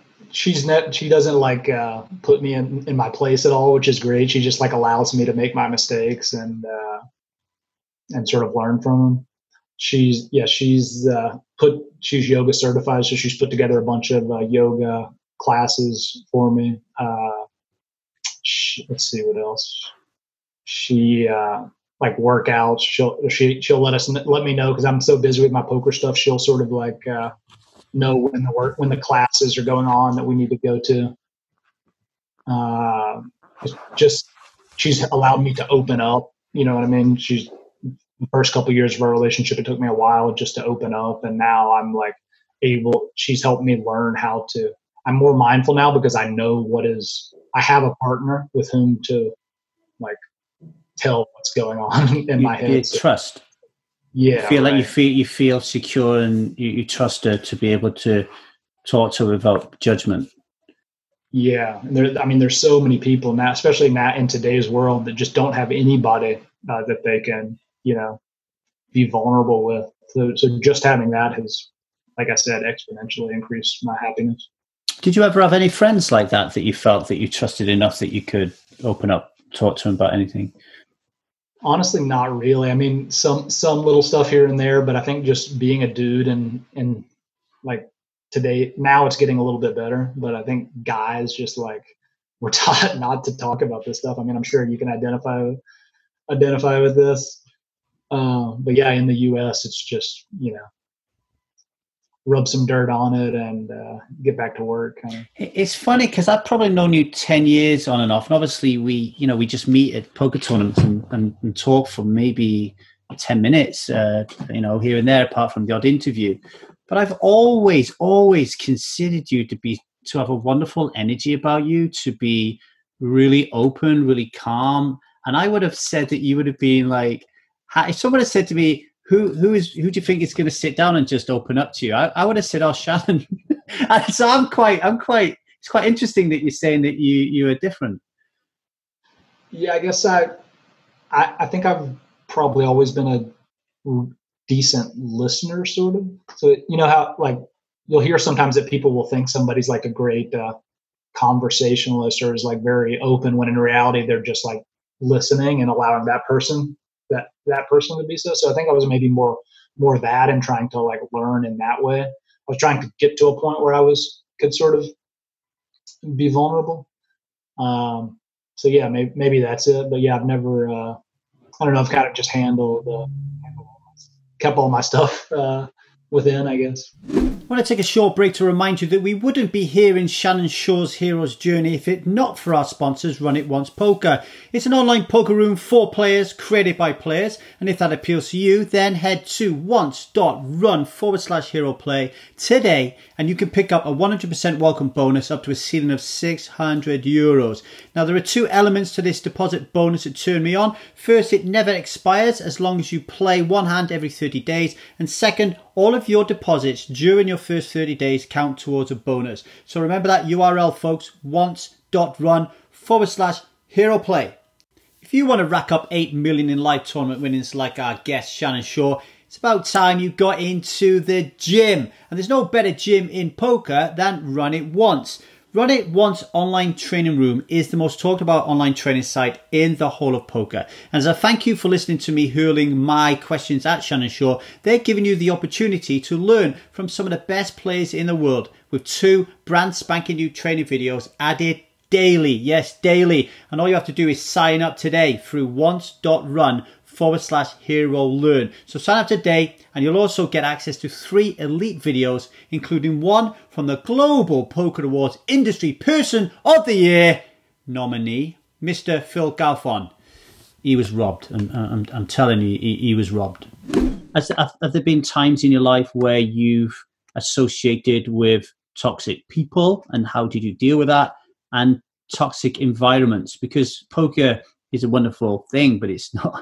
doesn't put me in my place at all, which is great. She just allows me to make my mistakes and sort of learn from them. She's yoga certified, so she's put together a bunch of yoga classes for me. Let's see what else. She workouts. She'll let me know, because I'm so busy with my poker stuff. She'll sort of know when the classes are going on that we need to go to. She's allowed me to open up. You know what I mean? The first couple of years of our relationship, it took me a while just to open up, and now I'm she's helped me learn how to. I'm more mindful now because I know I have a partner with whom to tell what's going on in my head. Trust. Yeah. You feel secure, and you trust her to be able to talk to her without judgment. Yeah. There's so many people now, especially now in today's world, that just don't have anybody that they can be vulnerable with. So just having that has, like I said, exponentially increased my happiness. Did you ever have any friends like that you felt that you trusted enough that you could open up, talk to them about anything? Honestly, not really. Some little stuff here and there, but I think just being a dude and today, now it's getting a little bit better, but I think guys just we're taught not to talk about this stuff. I'm sure you can identify with this. But yeah, in the U.S., it's just, rub some dirt on it and get back to work. It's funny because I've probably known you 10 years on and off. And obviously we just meet at poker tournaments and talk for maybe 10 minutes, here and there, apart from the odd interview. But I've always considered you to have a wonderful energy about you, to be really open, really calm. And I would have said that you would have been if someone had said to me, "Who do you think is going to sit down and just open up to you?" I would have said, "Oh, Shannon." And so I'm quite. It's quite interesting that you're saying that you are different. Yeah, I guess I think I've probably always been a decent listener, sort of. So you know how you'll hear sometimes that people will think somebody's a great conversationalist or is very open, when in reality they're just listening and allowing that person to be so. So I think I was maybe more that, and trying to learn in that way. I was trying to get to a point where I could sort of be vulnerable. So yeah, maybe that's it. But yeah, I've never. I've kind of just handled kept all my stuff within, I guess. I want to take a short break to remind you that we wouldn't be hearing Shannon Shorr's Hero's Journey if it not for our sponsors, Run It Once Poker. It's an online poker room for players, created by players, and if that appeals to you, then head to once.run/hero play today, and you can pick up a 100% welcome bonus up to a ceiling of €600. Now, there are two elements to this deposit bonus that turn me on. First, it never expires as long as you play one hand every 30 days, and second, all of your deposits during your first 30 days count towards a bonus. So remember that URL, folks, once.run/hero play. If you want to rack up 8 million in live tournament winnings like our guest Shannon Shorr, it's about time you got into the gym. And there's no better gym in poker than Run It Once. Run It Once online training room is the most talked about online training site in the whole of poker. And as a thank you for listening to me hurling my questions at Shannon Shorr, they're giving you the opportunity to learn from some of the best players in the world with 2 brand spanking new training videos added daily. Yes, daily. And all you have to do is sign up today through once.run/hero learn. So sign up today and you'll also get access to 3 elite videos, including one from the Global Poker Awards Industry Person of the Year nominee, Mr. Phil Galfond. He was robbed, and I'm telling you, he was robbed. Have there been times in your life where you've associated with toxic people, and how did you deal with that, and toxic environments? Because poker is a wonderful thing, but it's not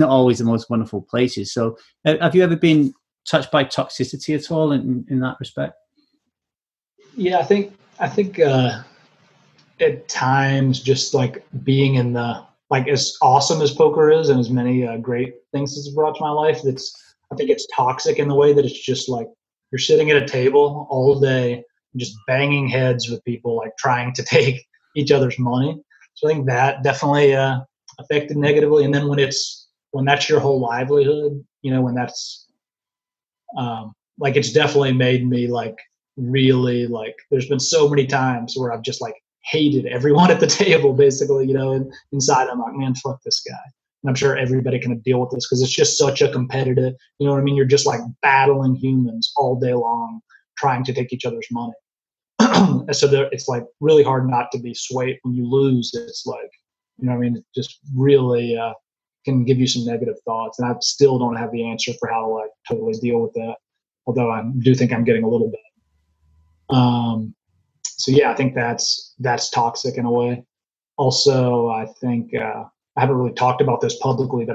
always the most wonderful places. So have you ever been touched by toxicity at all in that respect? Yeah, I think at times, just like being in the, like, as awesome as poker is and as many great things it's brought to my life, I think it's toxic in the way that it's just like you're sitting at a table all day just banging heads with people, like trying to take each other's money. So I think that definitely affected negatively. And then when that's your whole livelihood, you know, when that's like, it's definitely made me like really like, there's been so many times where I've just like hated everyone at the table basically, you know, and inside I'm like, man, fuck this guy. And I'm sure everybody can deal with this because it's just such a competitive, you know what I mean? You're just like battling humans all day long, trying to take each other's money. So it's like really hard not to be swayed when you lose. It's like, you know what I mean? It just really can give you some negative thoughts. And I still don't have the answer for how to like totally deal with that. Although I do think I'm getting a little bit. So yeah, I think that's toxic in a way. Also, I think I haven't really talked about this publicly, but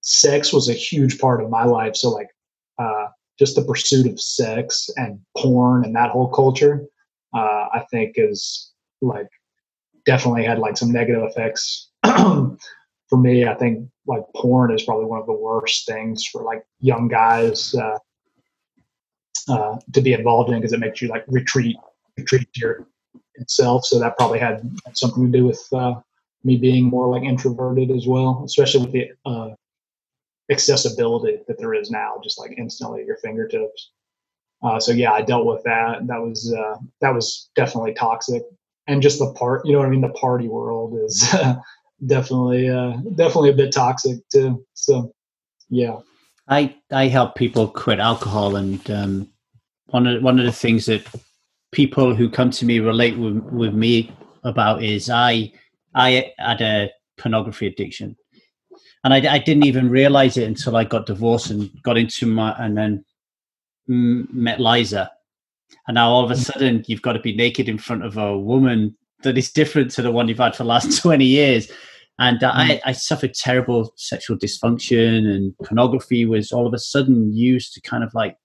sex was a huge part of my life. So like, just the pursuit of sex and porn and that whole culture, I think is like definitely had like some negative effects for me. I think like porn is probably one of the worst things for like young guys to be involved in because it makes you like retreat to yourself. So that probably had something to do with me being more like introverted as well, especially with the accessibility that there is now, just like instantly at your fingertips. So yeah, I dealt with that. That was definitely toxic. And just the part, you know what I mean? The party world is definitely a bit toxic too. So yeah. I help people quit alcohol, and one of the things that people who come to me relate with me about is I had a pornography addiction. And I didn't even realize it until I got divorced and got into and then met Liza. And now all of a sudden you've got to be naked in front of a woman that is different to the one you've had for the last 20 years. And I suffered terrible sexual dysfunction, and pornography was all of a sudden used to kind of like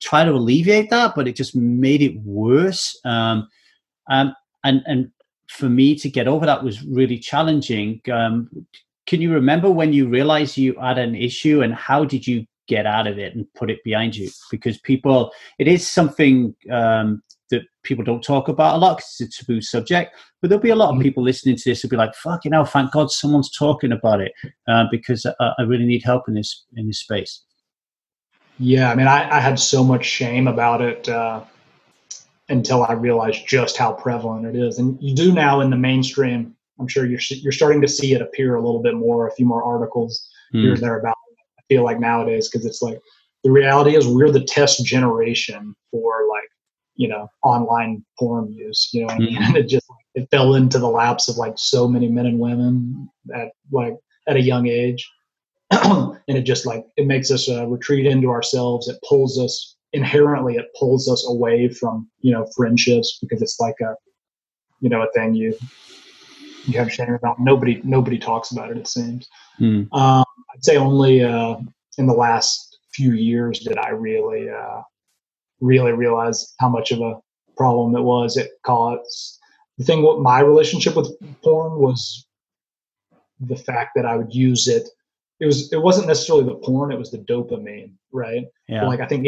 try to alleviate that, but it just made it worse. And for me to get over that was really challenging. Can you remember when you realized you had an issue, and how did you get out of it and put it behind you? Because it is something that people don't talk about a lot because it's a taboo subject, but there'll be a lot of people listening to this who'll be like, fucking hell, thank God someone's talking about it because I really need help in this space. Yeah. I mean, I had so much shame about it until I realized just how prevalent it is. And you do now in the mainstream, I'm sure you're starting to see it appear a little bit more, a few more articles here and there about it, I feel like nowadays, because it's like the reality is we're the test generation for online porn use, and it fell into the laps of so many men and women at a young age. And it just it makes us retreat into ourselves. It pulls us inherently away from, friendships, because it's a thing you have shame about. Nobody talks about it seems. Mm. I'd say only in the last few years did I really realize how much of a problem it was. It caused the thing. What my relationship with porn was, the fact that I would use it. It wasn't necessarily the porn. It was the dopamine, right? Yeah. I think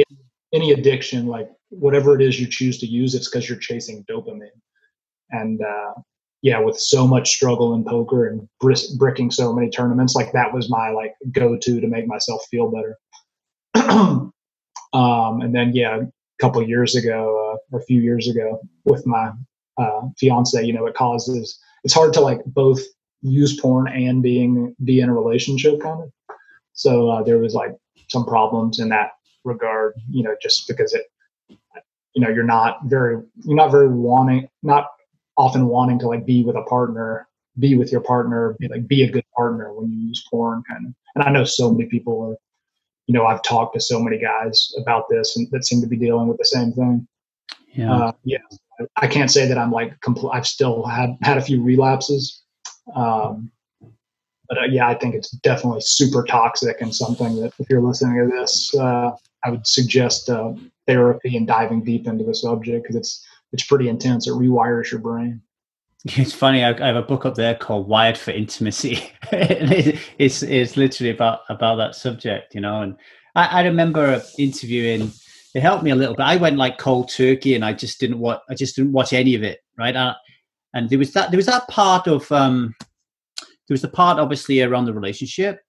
any addiction, whatever it is you choose to use, it's because you're chasing dopamine. And with so much struggle in poker and bricking so many tournaments, that was my go-to to make myself feel better. And then a few years ago, with my fiance, it's hard to both use porn and be in a relationship, kind of. So there was some problems in that regard, just because it, not often wanting to be with your partner, be a good partner when you use porn, kind of. And I know so many people are, I've talked to so many guys about this and that seem to be dealing with the same thing. Yeah. I can't say that I'm I've still had a few relapses. I think it's definitely super toxic, and something that if you're listening to this, I would suggest therapy and diving deep into the subject, because it's pretty intense. It rewires your brain. It's funny. I have a book up there called Wired for Intimacy. It's literally about that subject, And I remember interviewing. It helped me a little bit. I went cold turkey, and I just didn't watch any of it, right? And there was that part of there was the part obviously around the relationship,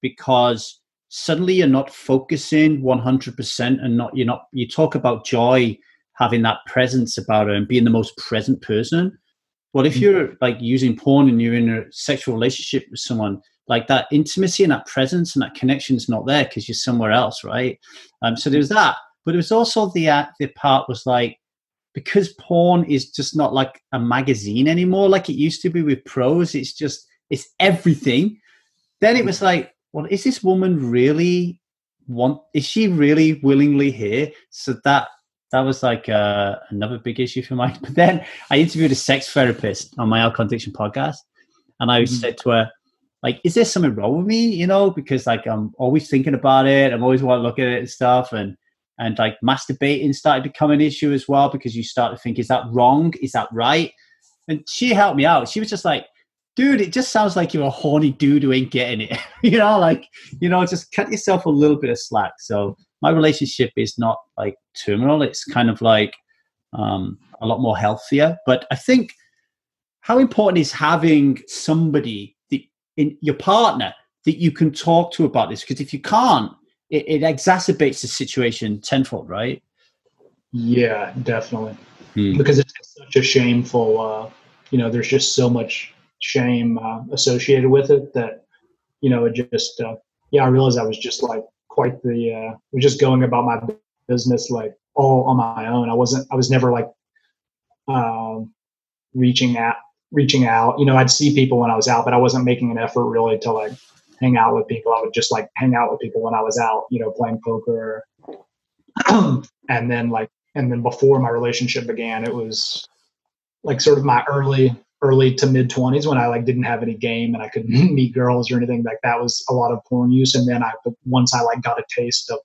because suddenly you're not focusing 100%, and you talk about Joy having that presence about her and being the most present person. Well, if you're using porn and you're in a sexual relationship with someone, that intimacy and that presence and that connection is not there, because you're somewhere else, right? So there's that, but it was also the part was because porn is just not a magazine anymore, like it used to be with pros. It's just it's everything. Then it was well, is this woman really is she really willingly here? So that was another big issue for mine. But then I interviewed a sex therapist on my Alcohol Addiction podcast, and I said to her, is there something wrong with me? Because I'm always thinking about it. I'm always want to look at it and stuff. And masturbating started to become an issue as well, because you start to think, is that wrong? Is that right? And she helped me out. She was just dude, it just sounds like you're a horny dude who ain't getting it. Just cut yourself a little bit of slack. So my relationship is not terminal. It's kind of a lot more healthier. But I think how important is having somebody, your partner, that you can talk to about this? Because if you can't, it exacerbates the situation tenfold, right? Yeah, definitely. Because it's such a shameful, there's just so much shame associated with it that, it just, I realized I was just quite the, I was just going about my business, all on my own. I was never reaching out, I'd see people when I was out, but I wasn't making an effort really to hang out with people. I would just hang out with people when I was out, playing poker. And then before my relationship began, it was sort of my early to mid 20s when I didn't have any game and I couldn't meet girls or anything like that. Was a lot of porn use. And then once I got a taste of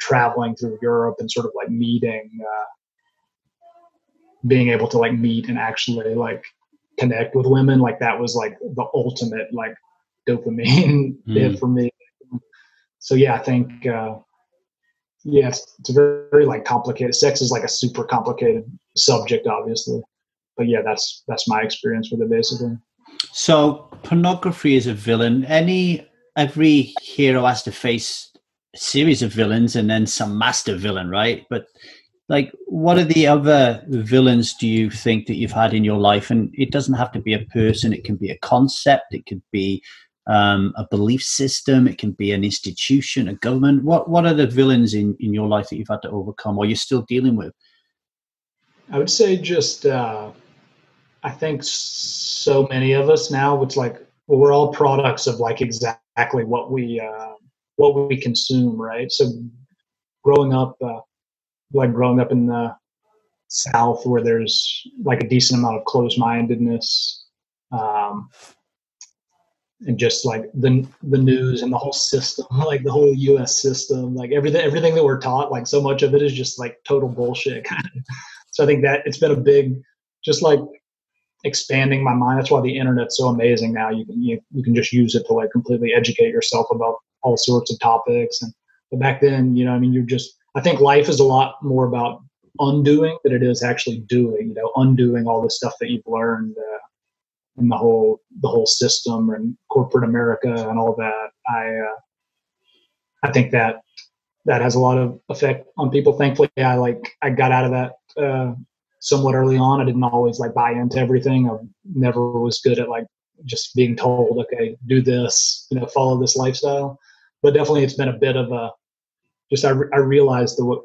traveling through Europe and sort of meeting, being able to meet and actually connect with women, that was the ultimate dopamine hit for me. So I think it's a very complicated. Sex is a super complicated subject, obviously. But that's my experience with it, basically. So pornography is a villain. Every hero has to face a series of villains and then some master villain, right? But what are the other villains do you think that you've had in your life? And it doesn't have to be a person. It can be a concept. It could be a belief system. It can be an institution, a government. What are the villains in your life that you've had to overcome or you're still dealing with? I would say just, I think so many of us now, it's like, well, we're all products of like exactly what we consume, right? So growing up, like growing up in the South where there's like a decent amount of closed-mindedness, and just like the news and the whole system, like the whole U.S. system, like everything that we're taught, like so much of it is just like total bullshit. So I think that it's been a big, just like expanding my mind. That's why the internet's so amazing now. You can just use it to like completely educate yourself about all sorts of topics. And but back then, you know, I mean, you're just, I think life is a lot more about undoing than it is actually doing. You know, undoing all the stuff that you've learned in the whole system and corporate America and all that. I think that has a lot of effect on people. Thankfully, I got out of that somewhat early on. I didn't always like buy into everything. I never was good at like just being told, okay, do this, you know, follow this lifestyle. But definitely, it's been a bit of a just I realized that what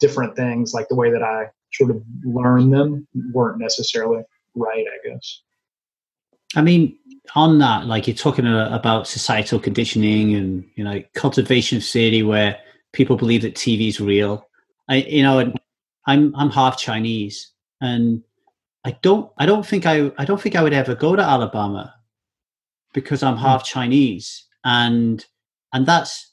different things, like the way that I sort of learned them, weren't necessarily right, I guess. I mean, on that, like you're talking about societal conditioning and, you know, cultivation theory, where people believe that TV is real. And I'm half Chinese, and I don't think I would ever go to Alabama because I'm half Chinese, and that's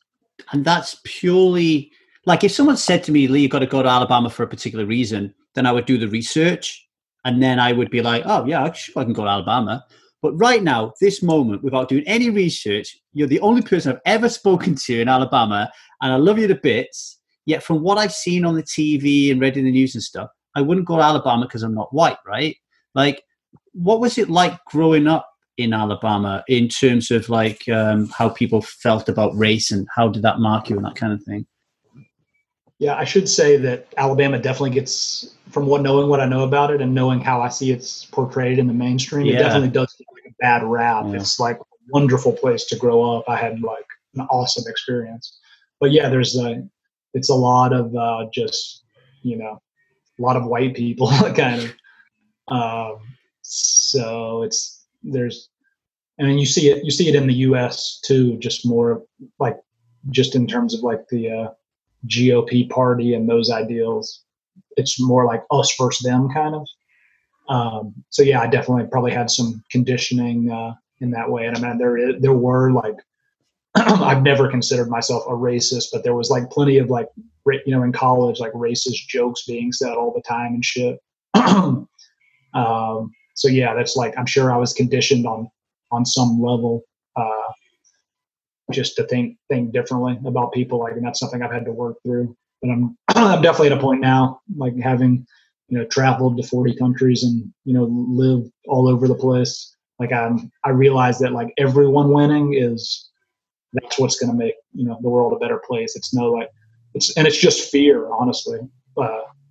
purely like, if someone said to me, Lee, you've got to go to Alabama for a particular reason, then I would do the research and then I would be like, oh yeah, I can go to Alabama. But right now, this moment, without doing any research, you're the only person I've ever spoken to in Alabama, and I love you to bits. Yet from what I've seen on the TV and read in the news and stuff, I wouldn't go to Alabama because I'm not white, right? Like, what was it like growing up in Alabama in terms of like how people felt about race, and how did that mark you and that kind of thing? Yeah, I should say that Alabama definitely gets, from knowing what I know about it and knowing how I see it's portrayed in the mainstream, yeah, it definitely does get like a bad rap. Yeah. It's like a wonderful place to grow up. I had like an awesome experience. But yeah, it's a lot of just, you know, a lot of white people kind of. So it's, there's, I mean, you see it in the U.S. too, just more like, just in terms of like the, GOP party and those ideals. It's more like us versus them kind of. So yeah, I definitely probably had some conditioning in that way. And I mean, there were like, I've never considered myself a racist, but there was like plenty of like, you know, in college, like racist jokes being said all the time and shit. So yeah, that's like, I'm sure I was conditioned on some level, just to think differently about people, like, and that's something I've had to work through. But I'm definitely at a point now, like having, you know, traveled to 40 countries and, you know, lived all over the place. Like I realize that like everyone winning that's what's going to make, you know, the world a better place. It's no like it's just fear, honestly.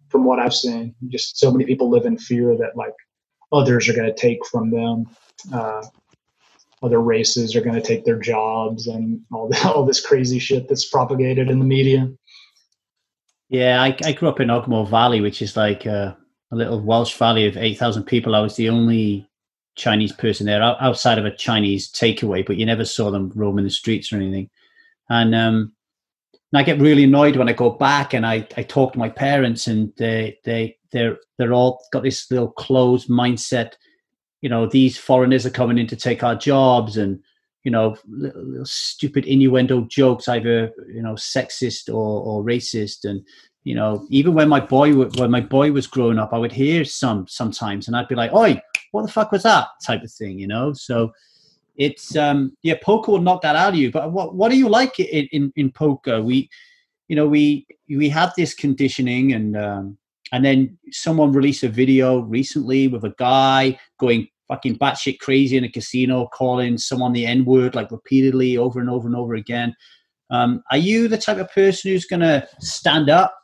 From what I've seen, just so many people live in fear that like others are going to take from them. Other races are going to take their jobs and all this crazy shit that's propagated in the media. Yeah, I grew up in Ogmore Valley, which is like a little Welsh valley of 8,000 people. I was the only Chinese person there outside of a Chinese takeaway, but you never saw them roaming the streets or anything. And I get really annoyed when I go back and I talk to my parents, and they're all got this little closed mindset. You know, these foreigners are coming in to take our jobs, and, you know, little stupid innuendo jokes, either, you know, sexist or racist. And, you know, even when my boy was growing up, I would hear sometimes, and I'd be like, "Oi, what the fuck was that?" type of thing, you know. So it's yeah, poker will knock that out of you. But what are you like in poker? We had this conditioning, and then someone released a video recently with a guy going fucking batshit crazy in a casino, calling someone the N-word like repeatedly over and over and over again. Are you the type of person who's going to stand up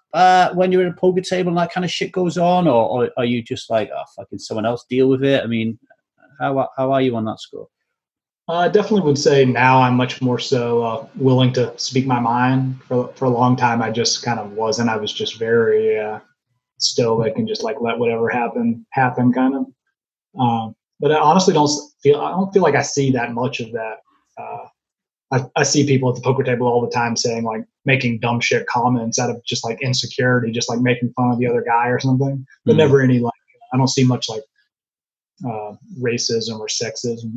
when you're at a poker table and that kind of shit goes on? Or are you just like, oh, fucking someone else deal with it? I mean, how are you on that score? I definitely would say now I'm much more so willing to speak my mind. For a long time, I just kind of wasn't. I was just very stoic and just like let whatever happen kind of. But I honestly don't feel like I see that much of that. I see people at the poker table all the time saying like making dumb shit comments out of just like insecurity, just like making fun of the other guy or something. But never any like, I don't see much like racism or sexism.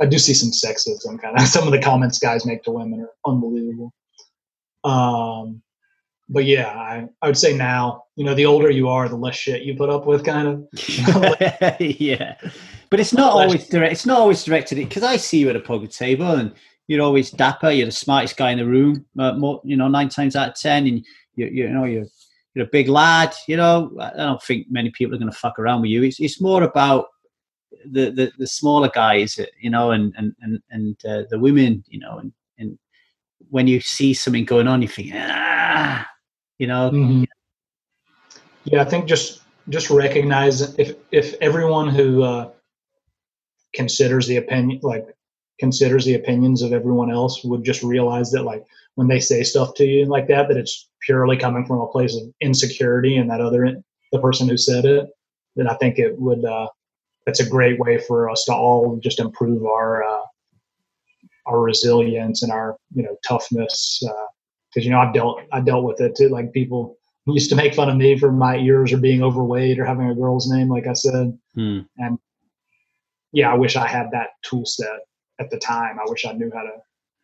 I do see some sexism kind of. Some of the comments guys make to women are unbelievable. But yeah, I would say now, you know, the older you are, the less shit you put up with, kind of. Yeah, but it's not always direct. It's not always directed because I see you at a poker table and you're always dapper. You're the smartest guy in the room, more, you know, 9 times out of 10, and you're a big lad. You know, I don't think many people are going to fuck around with you. It's more about the smaller guys, you know, and the women, you know, and when you see something going on, you think, ah. You know, yeah, I think just recognize if everyone who considers the opinions of everyone else would just realize that like when they say stuff to you like that it's purely coming from a place of insecurity and the person who said it, then I think it would that's a great way for us to all just improve our resilience and our, you know, toughness. Because, you know, I dealt with it too. Like people used to make fun of me for my ears or being overweight or having a girl's name, like I said. And yeah, I wish I had that tool set at the time. I wish I knew how to.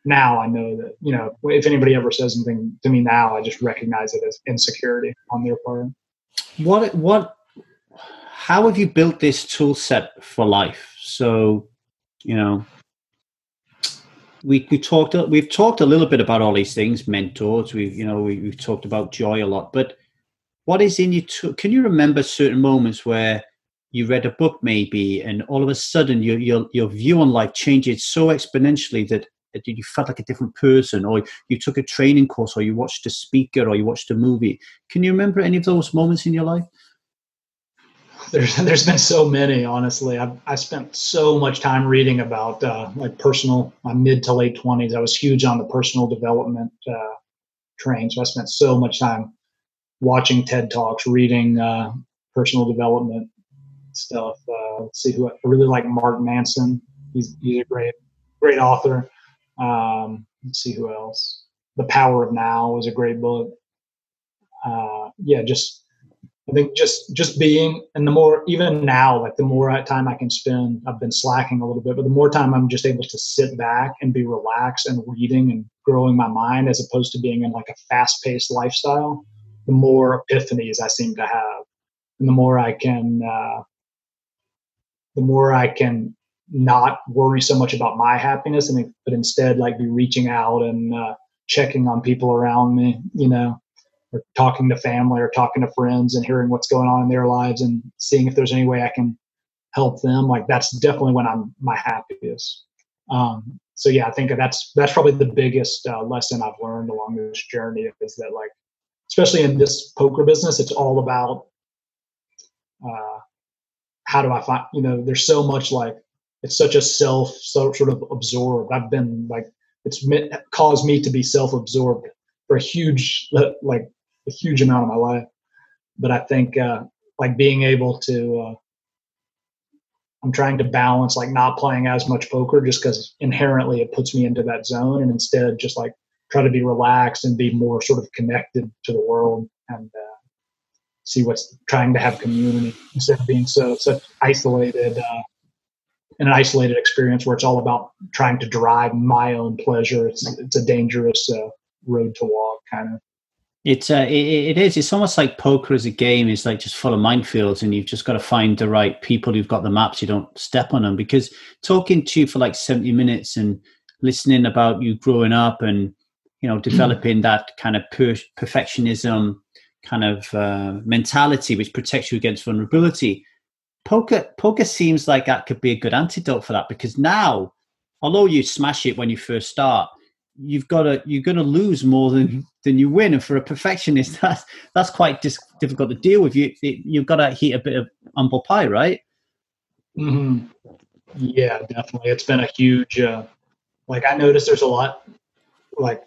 Now I know that, you know, if anybody ever says something to me now, I just recognize it as insecurity on their part. How have you built this tool set for life? So, you know, We've talked a little bit about all these things, mentors. We've talked about joy a lot, but what is in your tool? Can you remember certain moments where you read a book maybe, and all of a sudden your view on life changes so exponentially that you felt like a different person, or you took a training course, or you watched a speaker, or you watched a movie? Can you remember any of those moments in your life? There's been so many, honestly. I spent so much time reading about my mid to late 20s. I was huge on the personal development train, so I spent so much time watching TED Talks, reading personal development stuff. Let's see, who I really like, Mark Manson. He's a great author. Let's see who else. The Power of Now was a great book. I think just being, and the more, even now, like the more time I can spend, I've been slacking a little bit, but the more time I'm just able to sit back and be relaxed and reading and growing my mind, as opposed to being in like a fast-paced lifestyle, the more epiphanies I seem to have. And the more I can not worry so much about my happiness, but instead like be reaching out and checking on people around me, you know, or talking to family or talking to friends and hearing what's going on in their lives and seeing if there's any way I can help them. Like that's definitely when I'm my happiest. So yeah, I think that's probably the biggest lesson I've learned along this journey, is that like, especially in this poker business, it's all about how do I find, you know, there's so much like, it's such a sort of absorbed. I've been like, it's caused me to be self-absorbed for a huge amount of my life. But I think like being able to I'm trying to balance like not playing as much poker, just because inherently it puts me into that zone, and instead just like try to be relaxed and be more sort of connected to the world and see what's, trying to have community instead of being so isolated in an isolated experience where it's all about trying to drive my own pleasure. It's a dangerous road to walk, kind of. It's almost like poker as a game is like just full of minefields, and you've just got to find the right people who've got the maps. You don't step on them, because talking to you for like 70 minutes and listening about you growing up and, you know, developing that kind of perfectionism kind of mentality, which protects you against vulnerability. Poker seems like that could be a good antidote for that, because now, although you smash it when you first start, you're going to lose more than you win. And for a perfectionist, that's quite difficult to deal with. You've got to heat a bit of humble pie, right? Mm-hmm. Yeah, definitely. It's been a huge, like I noticed there's a lot, like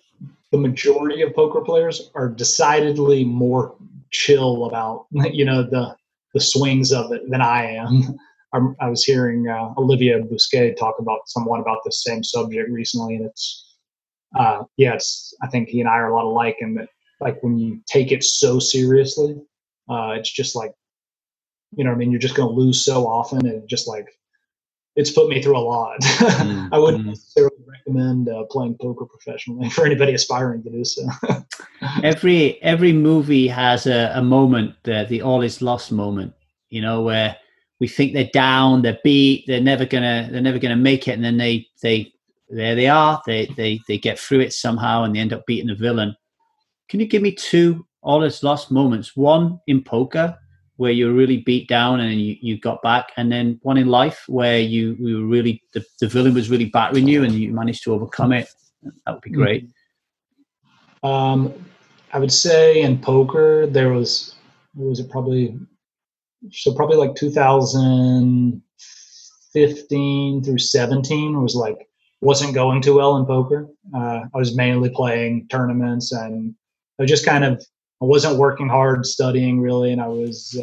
the majority of poker players are decidedly more chill about, you know, the swings of it than I am. I was hearing Olivia Bousquet talk about someone about this same subject recently, and it's, yeah, it's, I think he and I are a lot alike in that, like, when you take it so seriously, it's just like, you know what I mean? You're just going to lose so often, and just like, it's put me through a lot. I wouldn't necessarily recommend playing poker professionally for anybody aspiring to do so. Every movie has a moment, the all is lost moment, you know, where we think they're down, they're beat, they're never gonna make it, and then they get through it somehow, and they end up beating the villain. Can you give me two all is lost moments? One in poker, where you're really beat down and you got back, and then one in life where you were really, the villain was really battering you and you managed to overcome it. That would be great. I would say in poker, there was it probably like 2015 through 17 was like, wasn't going too well in poker. I was mainly playing tournaments, and I just kind of, I wasn't working hard studying really, and I was,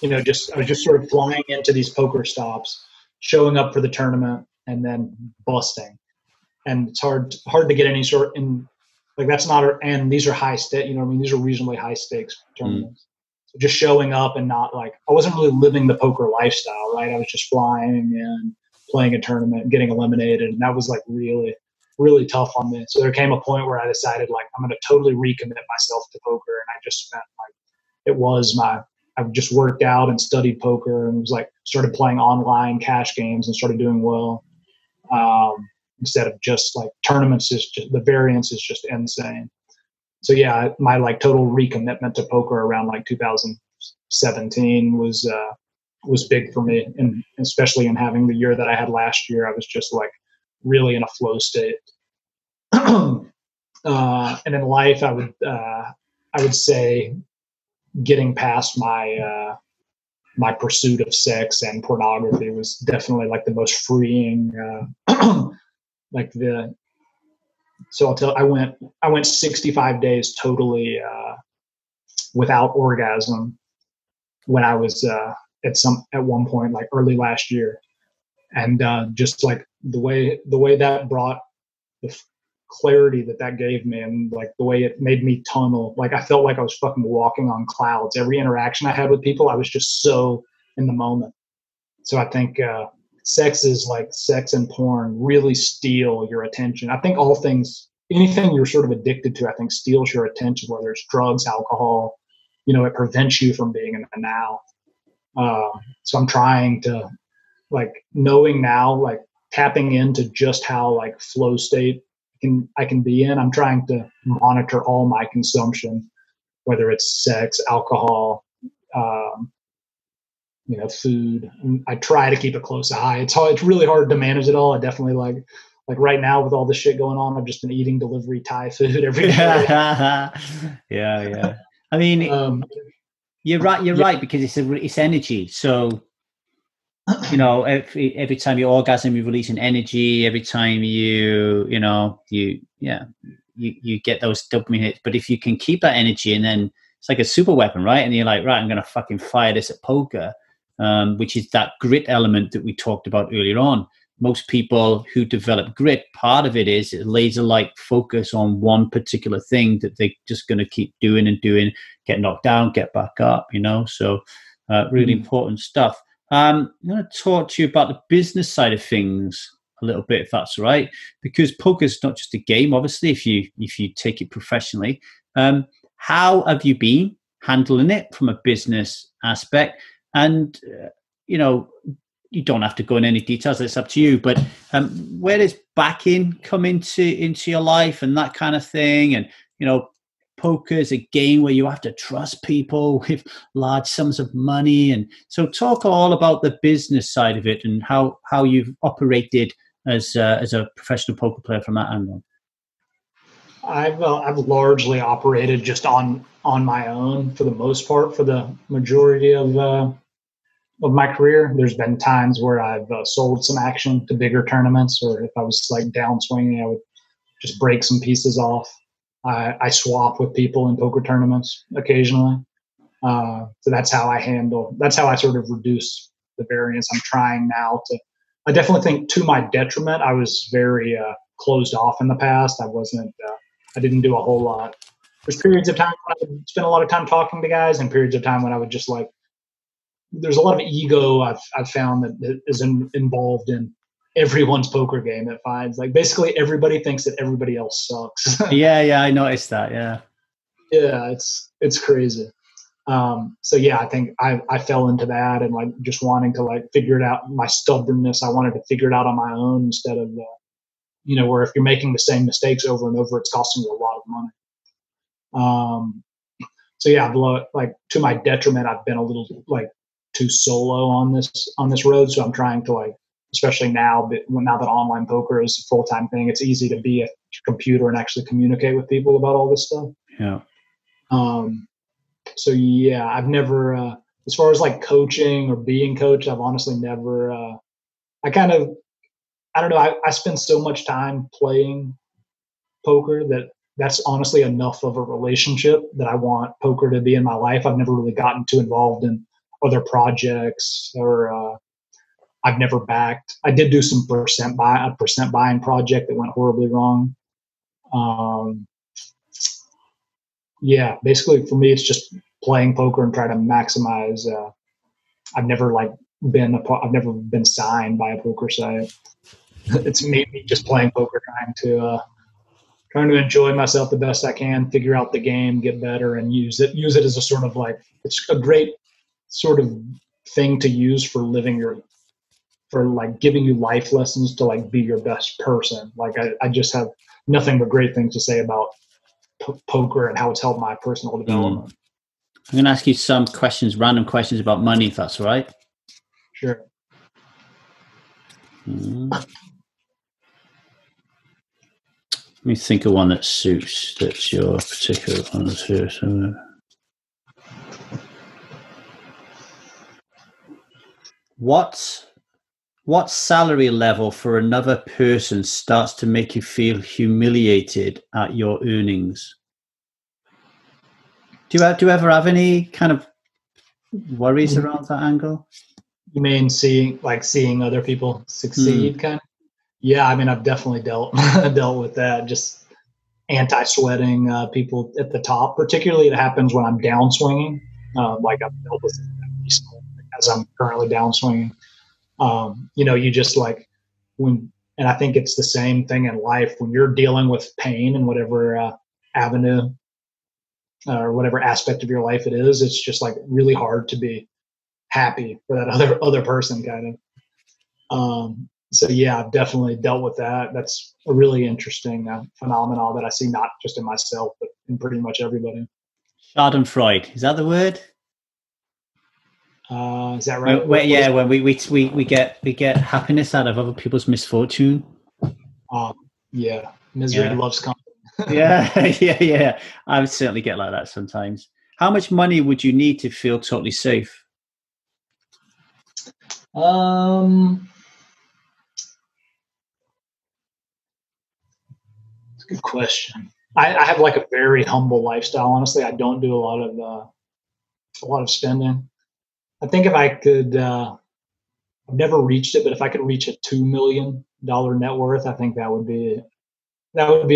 you know, I was just sort of flying into these poker stops, showing up for the tournament, and then busting. And it's hard to get any sort in, like that's not, and these are high stakes, you know what I mean? These are reasonably high stakes tournaments. So just showing up and not like, I wasn't really living the poker lifestyle, right? I was just flying and playing a tournament, getting eliminated, and that was like really, really tough on me. So there came a point where I decided, like, I'm going to totally recommit myself to poker. And I just spent like, I just worked out and studied poker, and was like, started playing online cash games and started doing well. Instead of just like tournaments, the variance is just insane. So yeah, my like total recommitment to poker around like 2017 was big for me. And especially in having the year that I had last year, I was just like, really in a flow state. And in life, I would say getting past my pursuit of sex and pornography was definitely like the most freeing, I went 65 days totally, without orgasm when I was, at one point, like early last year. And just like the way that brought the clarity that gave me, and like the way it made me tunnel, like I felt like I was fucking walking on clouds. Every interaction I had with people, I was just so in the moment. So I think sex and porn really steal your attention. I think all things, anything you're sort of addicted to, I think steals your attention, whether it's drugs, alcohol, you know, it prevents you from being in the now. So I'm trying to, like, knowing now, like tapping into just how like flow state I can be in. I'm trying to monitor all my consumption, whether it's sex, alcohol, you know, food. I try to keep a close eye. It's really hard to manage it all. I definitely like right now with all the shit going on, I've just been eating delivery Thai food every day. Yeah. I mean, you're right because it's energy. So, you know, every time you orgasm, you're releasing energy. Every time you get those dopamine hits. But if you can keep that energy, and then it's like a super weapon, right? And you're like, right, I'm going to fucking fire this at poker, which is that grit element that we talked about earlier on. Most people who develop grit, part of it is laser-like focus on one particular thing that they're just going to keep doing and doing, get knocked down, get back up, you know? So really important stuff. I'm going to talk to you about the business side of things a little bit, if that's all right, because poker is not just a game, obviously, if you take it professionally. How have you been handling it from a business aspect? And, you know, you don't have to go into any details. It's up to you. But where does backing come into your life and that kind of thing? And, you know, poker is a game where you have to trust people with large sums of money, and so talk all about the business side of it and how you've operated as a professional poker player from that angle. I've largely operated just on my own for the most part, for the majority of of my career. There's been times where I've sold some action to bigger tournaments, or if I was like downswinging, I would just break some pieces off. I swap with people in poker tournaments occasionally. So that's how I handle, that's how I sort of reduce the variance. I'm trying now to, I definitely think to my detriment, I was very closed off in the past. I wasn't, I didn't do a whole lot. There's periods of time when I would spend a lot of time talking to guys and periods of time when I would just like, there's a lot of ego I've found that is involved in everyone's poker game. It finds like basically everybody thinks that everybody else sucks. Yeah. I noticed that. Yeah. It's crazy. So yeah, I think I fell into that and like just wanting to like figure it out, my stubbornness. I wanted to figure it out on my own instead of, you know, where if you're making the same mistakes over and over, it's costing you a lot of money. So yeah, like to my detriment, I've been a little like too solo on this road. So I'm trying to like, especially now that online poker is a full-time thing, it's easy to be at your computer and actually communicate with people about all this stuff. Yeah. So yeah, I've never, as far as like coaching or being coached, I've honestly never, I don't know. I spend so much time playing poker that that's honestly enough of a relationship that I want poker to be in my life. I've never really gotten too involved in other projects or, I've never backed. I did do some percent buying project that went horribly wrong. Yeah, basically for me, it's just playing poker and try to maximize. I've never been signed by a poker site. It's me just playing poker, trying to enjoy myself the best I can, figure out the game, get better, and use it as a sort of like, it's a great sort of thing to use for living for like giving you life lessons to like be your best person. Like I just have nothing but great things to say about poker and how it's helped my personal development. I'm going to ask you some questions, random questions about money, if that's all right. Sure. Let me think of one that suits, that's your particular one. Here, so. What salary level for another person starts to make you feel humiliated at your earnings? Do you ever have any kind of worries around that angle? You mean seeing other people succeed, kind of? Yeah, I mean, I've definitely dealt with that. Just anti-sweating people at the top. Particularly, it happens when I'm downswinging. Like I've dealt with it as I'm currently downswinging. You know, you just like and I think it's the same thing in life when you're dealing with pain in whatever avenue or whatever aspect of your life it is, it's just like really hard to be happy for that other person kind of. So yeah, I've definitely dealt with that. That's a really interesting phenomenon that I see not just in myself, but in pretty much everybody. Schadenfreude. Is that the word? Is that right? When we get happiness out of other people's misfortune. Yeah, misery loves company. yeah. I would certainly get like that sometimes. How much money would you need to feel totally safe? It's a good question. I have like a very humble lifestyle. Honestly, I don't do a lot of spending. I think if I could, I've never reached it, but if I could reach a $2 million net worth, I think that would be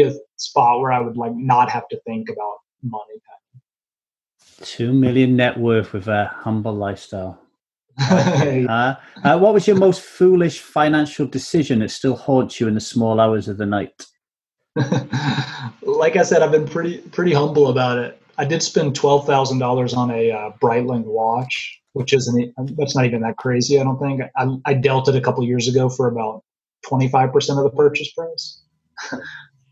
a spot where I would like not have to think about money. $2 million net worth with a humble lifestyle. What was your most foolish financial decision that still haunts you in the small hours of the night? Like I said, I've been pretty humble about it. I did spend $12,000 on a Breitling watch. Which isn't, that's not even that crazy, I don't think. I dealt it a couple years ago for about 25% of the purchase price.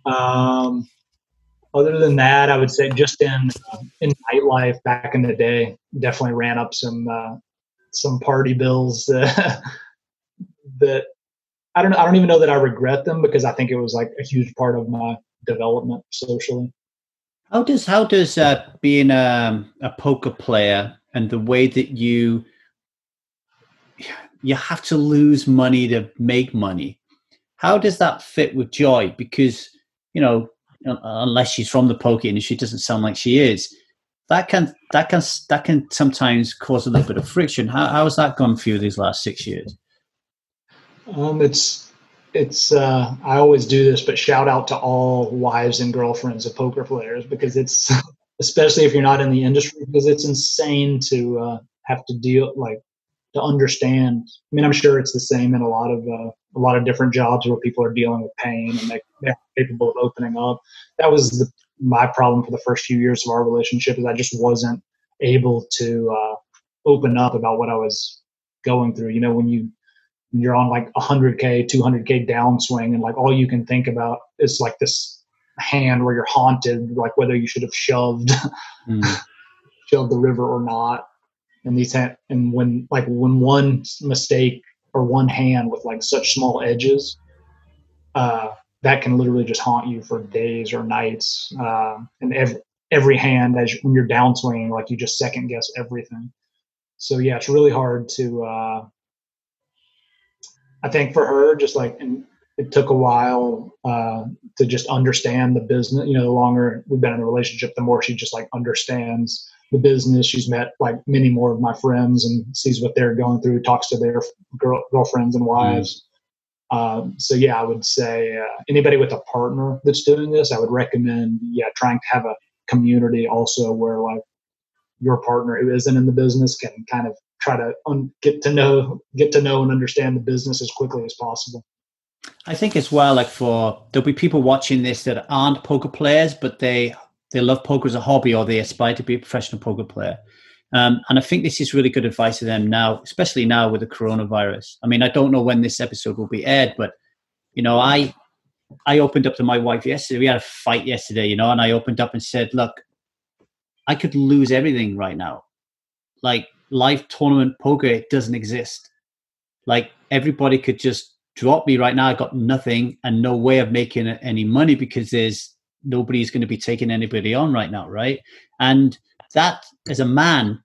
Other than that, I would say just in nightlife back in the day, definitely ran up some party bills that I don't even know that I regret them because I think it was like a huge part of my development socially. How does being a poker player and the way that you you have to lose money to make money. How does that fit with Joy? Because, you know, unless she's from the poker industry, it doesn't sound like she is. That can sometimes cause a little bit of friction. How has that gone for you these last 6 years? I always do this, but shout out to all wives and girlfriends of poker players, because it's, especially if you're not in the industry, because it's insane to have to deal, like, to understand. I mean, I'm sure it's the same in a lot of different jobs where people are dealing with pain and they're capable of opening up. That was my problem for the first few years of our relationship, is I just wasn't able to open up about what I was going through. You know, when you're on like 100K, 200K downswing, and like all you can think about is like this hand where you're haunted, like whether you should have shoved the river or not. And when one mistake or one hand with like such small edges, that can literally just haunt you for days or nights. And every hand, when you're downswinging, like you just second guess everything. So yeah, it's really hard to. I think for her, just like, and it took a while to just understand the business. You know, the longer we've been in the relationship, the more she just like understands the business. She's met like many more of my friends and sees what they're going through, talks to their girlfriends and wives. So yeah, I would say anybody with a partner that's doing this, I would recommend trying to have a community also where like your partner who isn't in the business can kind of try to get to know and understand the business as quickly as possible. I think as well, like, there'll be people watching this that aren't poker players, but they love poker as a hobby, or they aspire to be a professional poker player. And I think this is really good advice to them now, especially now with the coronavirus. I mean, I don't know when this episode will be aired, but, you know, I opened up to my wife yesterday. We had a fight yesterday, you know, and I opened up and said, look, I could lose everything right now. Like, live tournament poker, it doesn't exist. Like, everybody could just drop me right now. I got nothing and no way of making any money, because nobody's going to be taking anybody on right now, right? And that, as a man,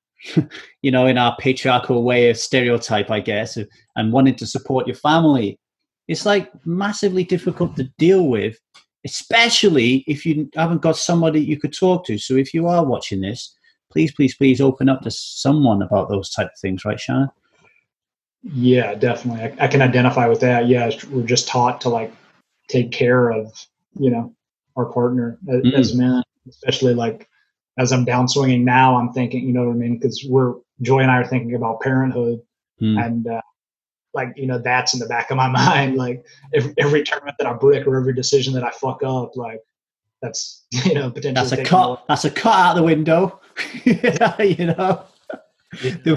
you know, in our patriarchal way of stereotype, I guess, and wanting to support your family, it's like massively difficult to deal with, especially if you haven't got somebody you could talk to. So if you are watching this, please, please, please open up to someone about those type of things, right, Shannon? Yeah, definitely. I can identify with that. Yeah, we're just taught to like take care of, you know, our partner as men, especially like as I'm downswinging now, I'm thinking, you know what I mean? Because Joy and I are thinking about parenthood and like, you know, that's in the back of my mind. Like every tournament that I brick or every decision that I fuck up, like that's, you know, potentially. That's a cut out the window, you know? Yeah,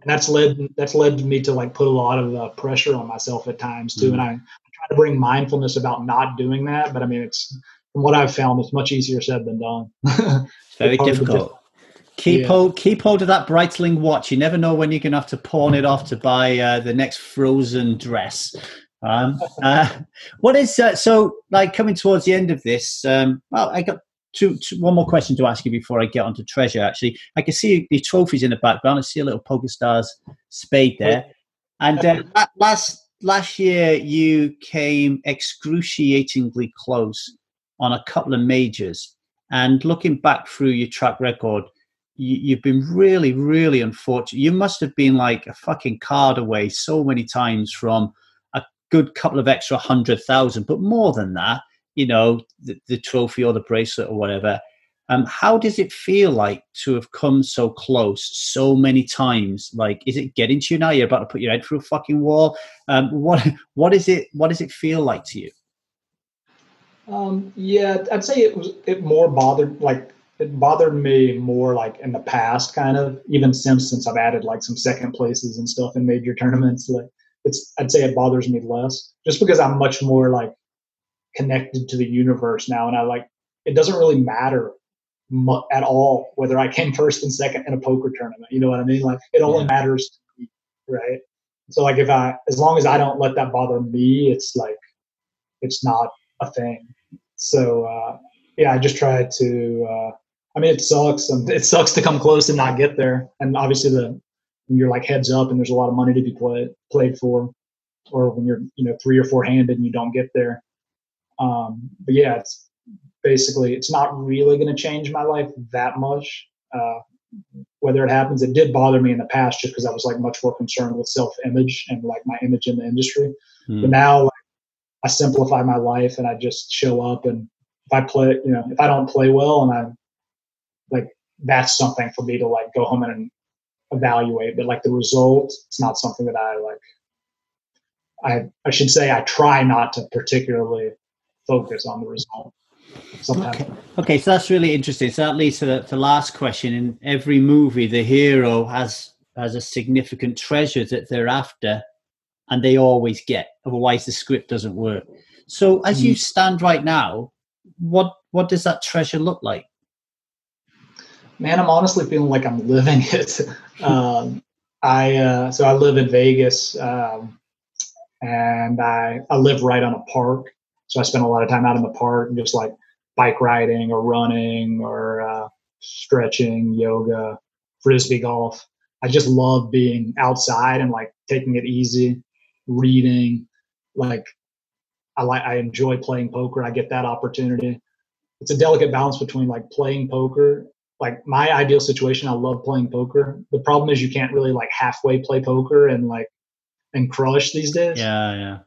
and that's led me to like put a lot of pressure on myself at times too. And I try to bring mindfulness about not doing that, but I mean, it's, from what I've found, it's much easier said than done. It's very difficult. Keep hold of that Breitling watch. You never know when you're going to have to pawn it off to buy the next Frozen dress. What is so like coming towards the end of this? Well, I got one more question to ask you before I get onto treasure. Actually, I can see the trophies in the background. I see a little PokerStars spade there. And last year, you came excruciatingly close on a couple of majors, and looking back through your track record, you've been really, really unfortunate. You must have been like a fucking card away so many times from a good couple of extra 100,000, but more than that, you know, the trophy or the bracelet or whatever. How does it feel like to have come so close so many times? Like, is it getting to you now? You're about to put your head through a fucking wall. What does it feel like to you? Yeah, I'd say it bothered me more like in the past, kind of, even since I've added like some second places and stuff in major tournaments. Like I'd say it bothers me less just because I'm much more like connected to the universe now. And I like, it doesn't really matter at all whether I came first and second in a poker tournament. You know what I mean? Like it only matters to me, right? So like as long as I don't let that bother me, it's like, it's not a thing. So I just try to I mean, it sucks to come close and not get there, and obviously the when you're like heads up and there's a lot of money to be played for, or when you're, you know, 3 or 4 handed and you don't get there. But yeah, it's basically, it's not really going to change my life that much. Whether it happens, it did bother me in the past just because I was like much more concerned with self-image and like my image in the industry. But now, like, I simplify my life and I just show up, and if I play, you know, if I don't play well, and I like, that's something for me to like go home and evaluate. But like the result, it's not something that I like, I should say I try not to particularly focus on the result. Okay, so that's really interesting. So that leads to the last question. In every movie, the hero has a significant treasure that they're after, and they always get. Otherwise, the script doesn't work. So as you stand right now, what does that treasure look like? Man, I'm honestly feeling like I'm living it. So I live in Vegas, and I live right on a park. So I spend a lot of time out in the park and just like bike riding or running or stretching, yoga, frisbee golf. I just love being outside and like taking it easy, reading. Like I enjoy playing poker. I get that opportunity. It's a delicate balance between like playing poker. Like my ideal situation, I love playing poker. The problem is you can't really like halfway play poker and like and crush these days. Yeah.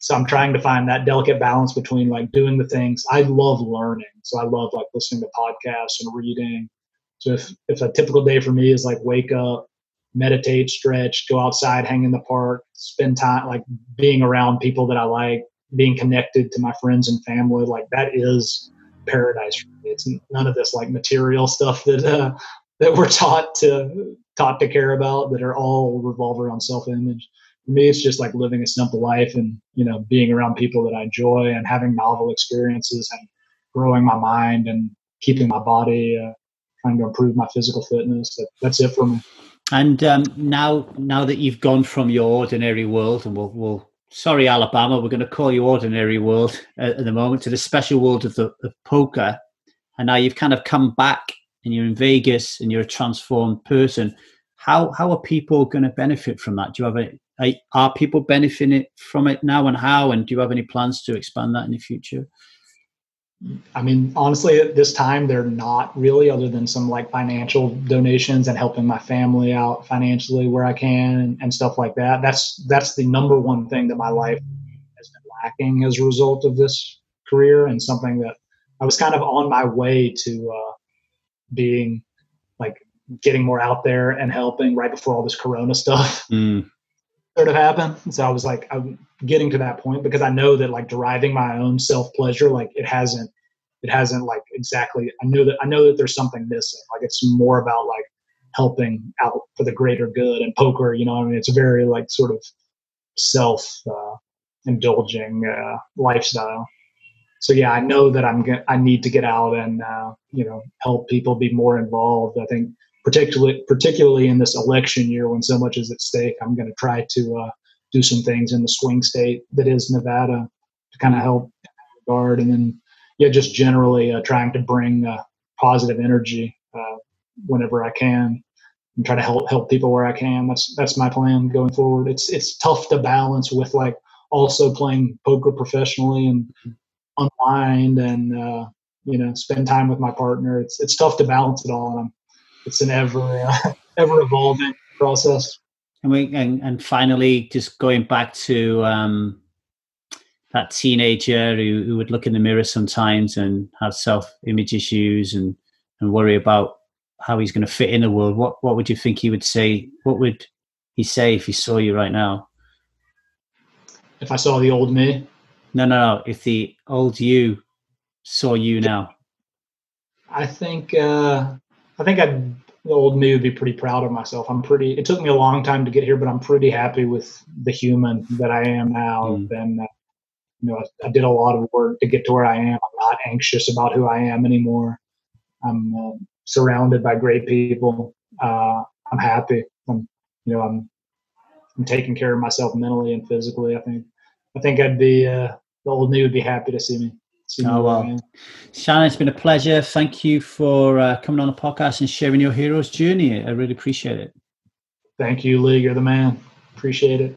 So I'm trying to find that delicate balance between like doing the things I love learning. So I love like listening to podcasts and reading. So if a typical day for me is like wake up, meditate, stretch, go outside, hang in the park, spend time, like being around people that I like, being connected to my friends and family, like that is paradise for me. It's none of this like material stuff that we're taught to care about that are all revolved around self-image. For me, it's just like living a simple life and, you know, being around people that I enjoy and having novel experiences and growing my mind and keeping my body, trying to improve my physical fitness. That's it for me. And now that you've gone from your ordinary world, and we'll sorry, Alabama, we're going to call you ordinary world at the moment, to the special world of poker. And now you've kind of come back and you're in Vegas and you're a transformed person. How are people going to benefit from that? Do you have Are people benefiting from it now, and how? And do you have any plans to expand that in the future? I mean, honestly, at this time, they're not really, other than some like financial donations and helping my family out financially where I can and stuff like that. That's the number one thing that my life has been lacking as a result of this career, and something that I was kind of on my way to being like getting more out there and helping right before all this Corona stuff. Sort of happened. So I was like, I'm getting to that point because I know that like deriving my own self pleasure, like it hasn't like exactly, I know that there's something missing. Like it's more about like helping out for the greater good, and poker, you know what I mean? It's a very like sort of self indulging lifestyle. So yeah, I know that I need to get out and, you know, help people be more involved. I think particularly in this election year when so much is at stake, I'm going to try to do some things in the swing state that is Nevada to kind of help in that regard. And then, yeah, just generally trying to bring positive energy whenever I can, and try to help people where I can. That's my plan going forward. It's tough to balance with like also playing poker professionally and unwind and, you know, spend time with my partner. It's tough to balance it all. And it's an ever evolving process. And finally, just going back to that teenager who would look in the mirror sometimes and have self-image issues and worry about how he's going to fit in the world. What would you think he would say? What would he say if he saw you right now? If I saw the old me? No. If the old you saw you now. I think the old me would be pretty proud of myself. It took me a long time to get here, but I'm pretty happy with the human that I am now. And, you know, I did a lot of work to get to where I am. I'm not anxious about who I am anymore. I'm surrounded by great people. I'm happy. I'm taking care of myself mentally and physically. I think I'd be, the old me would be happy to see me. Oh, well, Shannon, it's been a pleasure. Thank you for coming on the podcast and sharing your hero's journey. I really appreciate it. Thank you, Lee. You're the man. Appreciate it.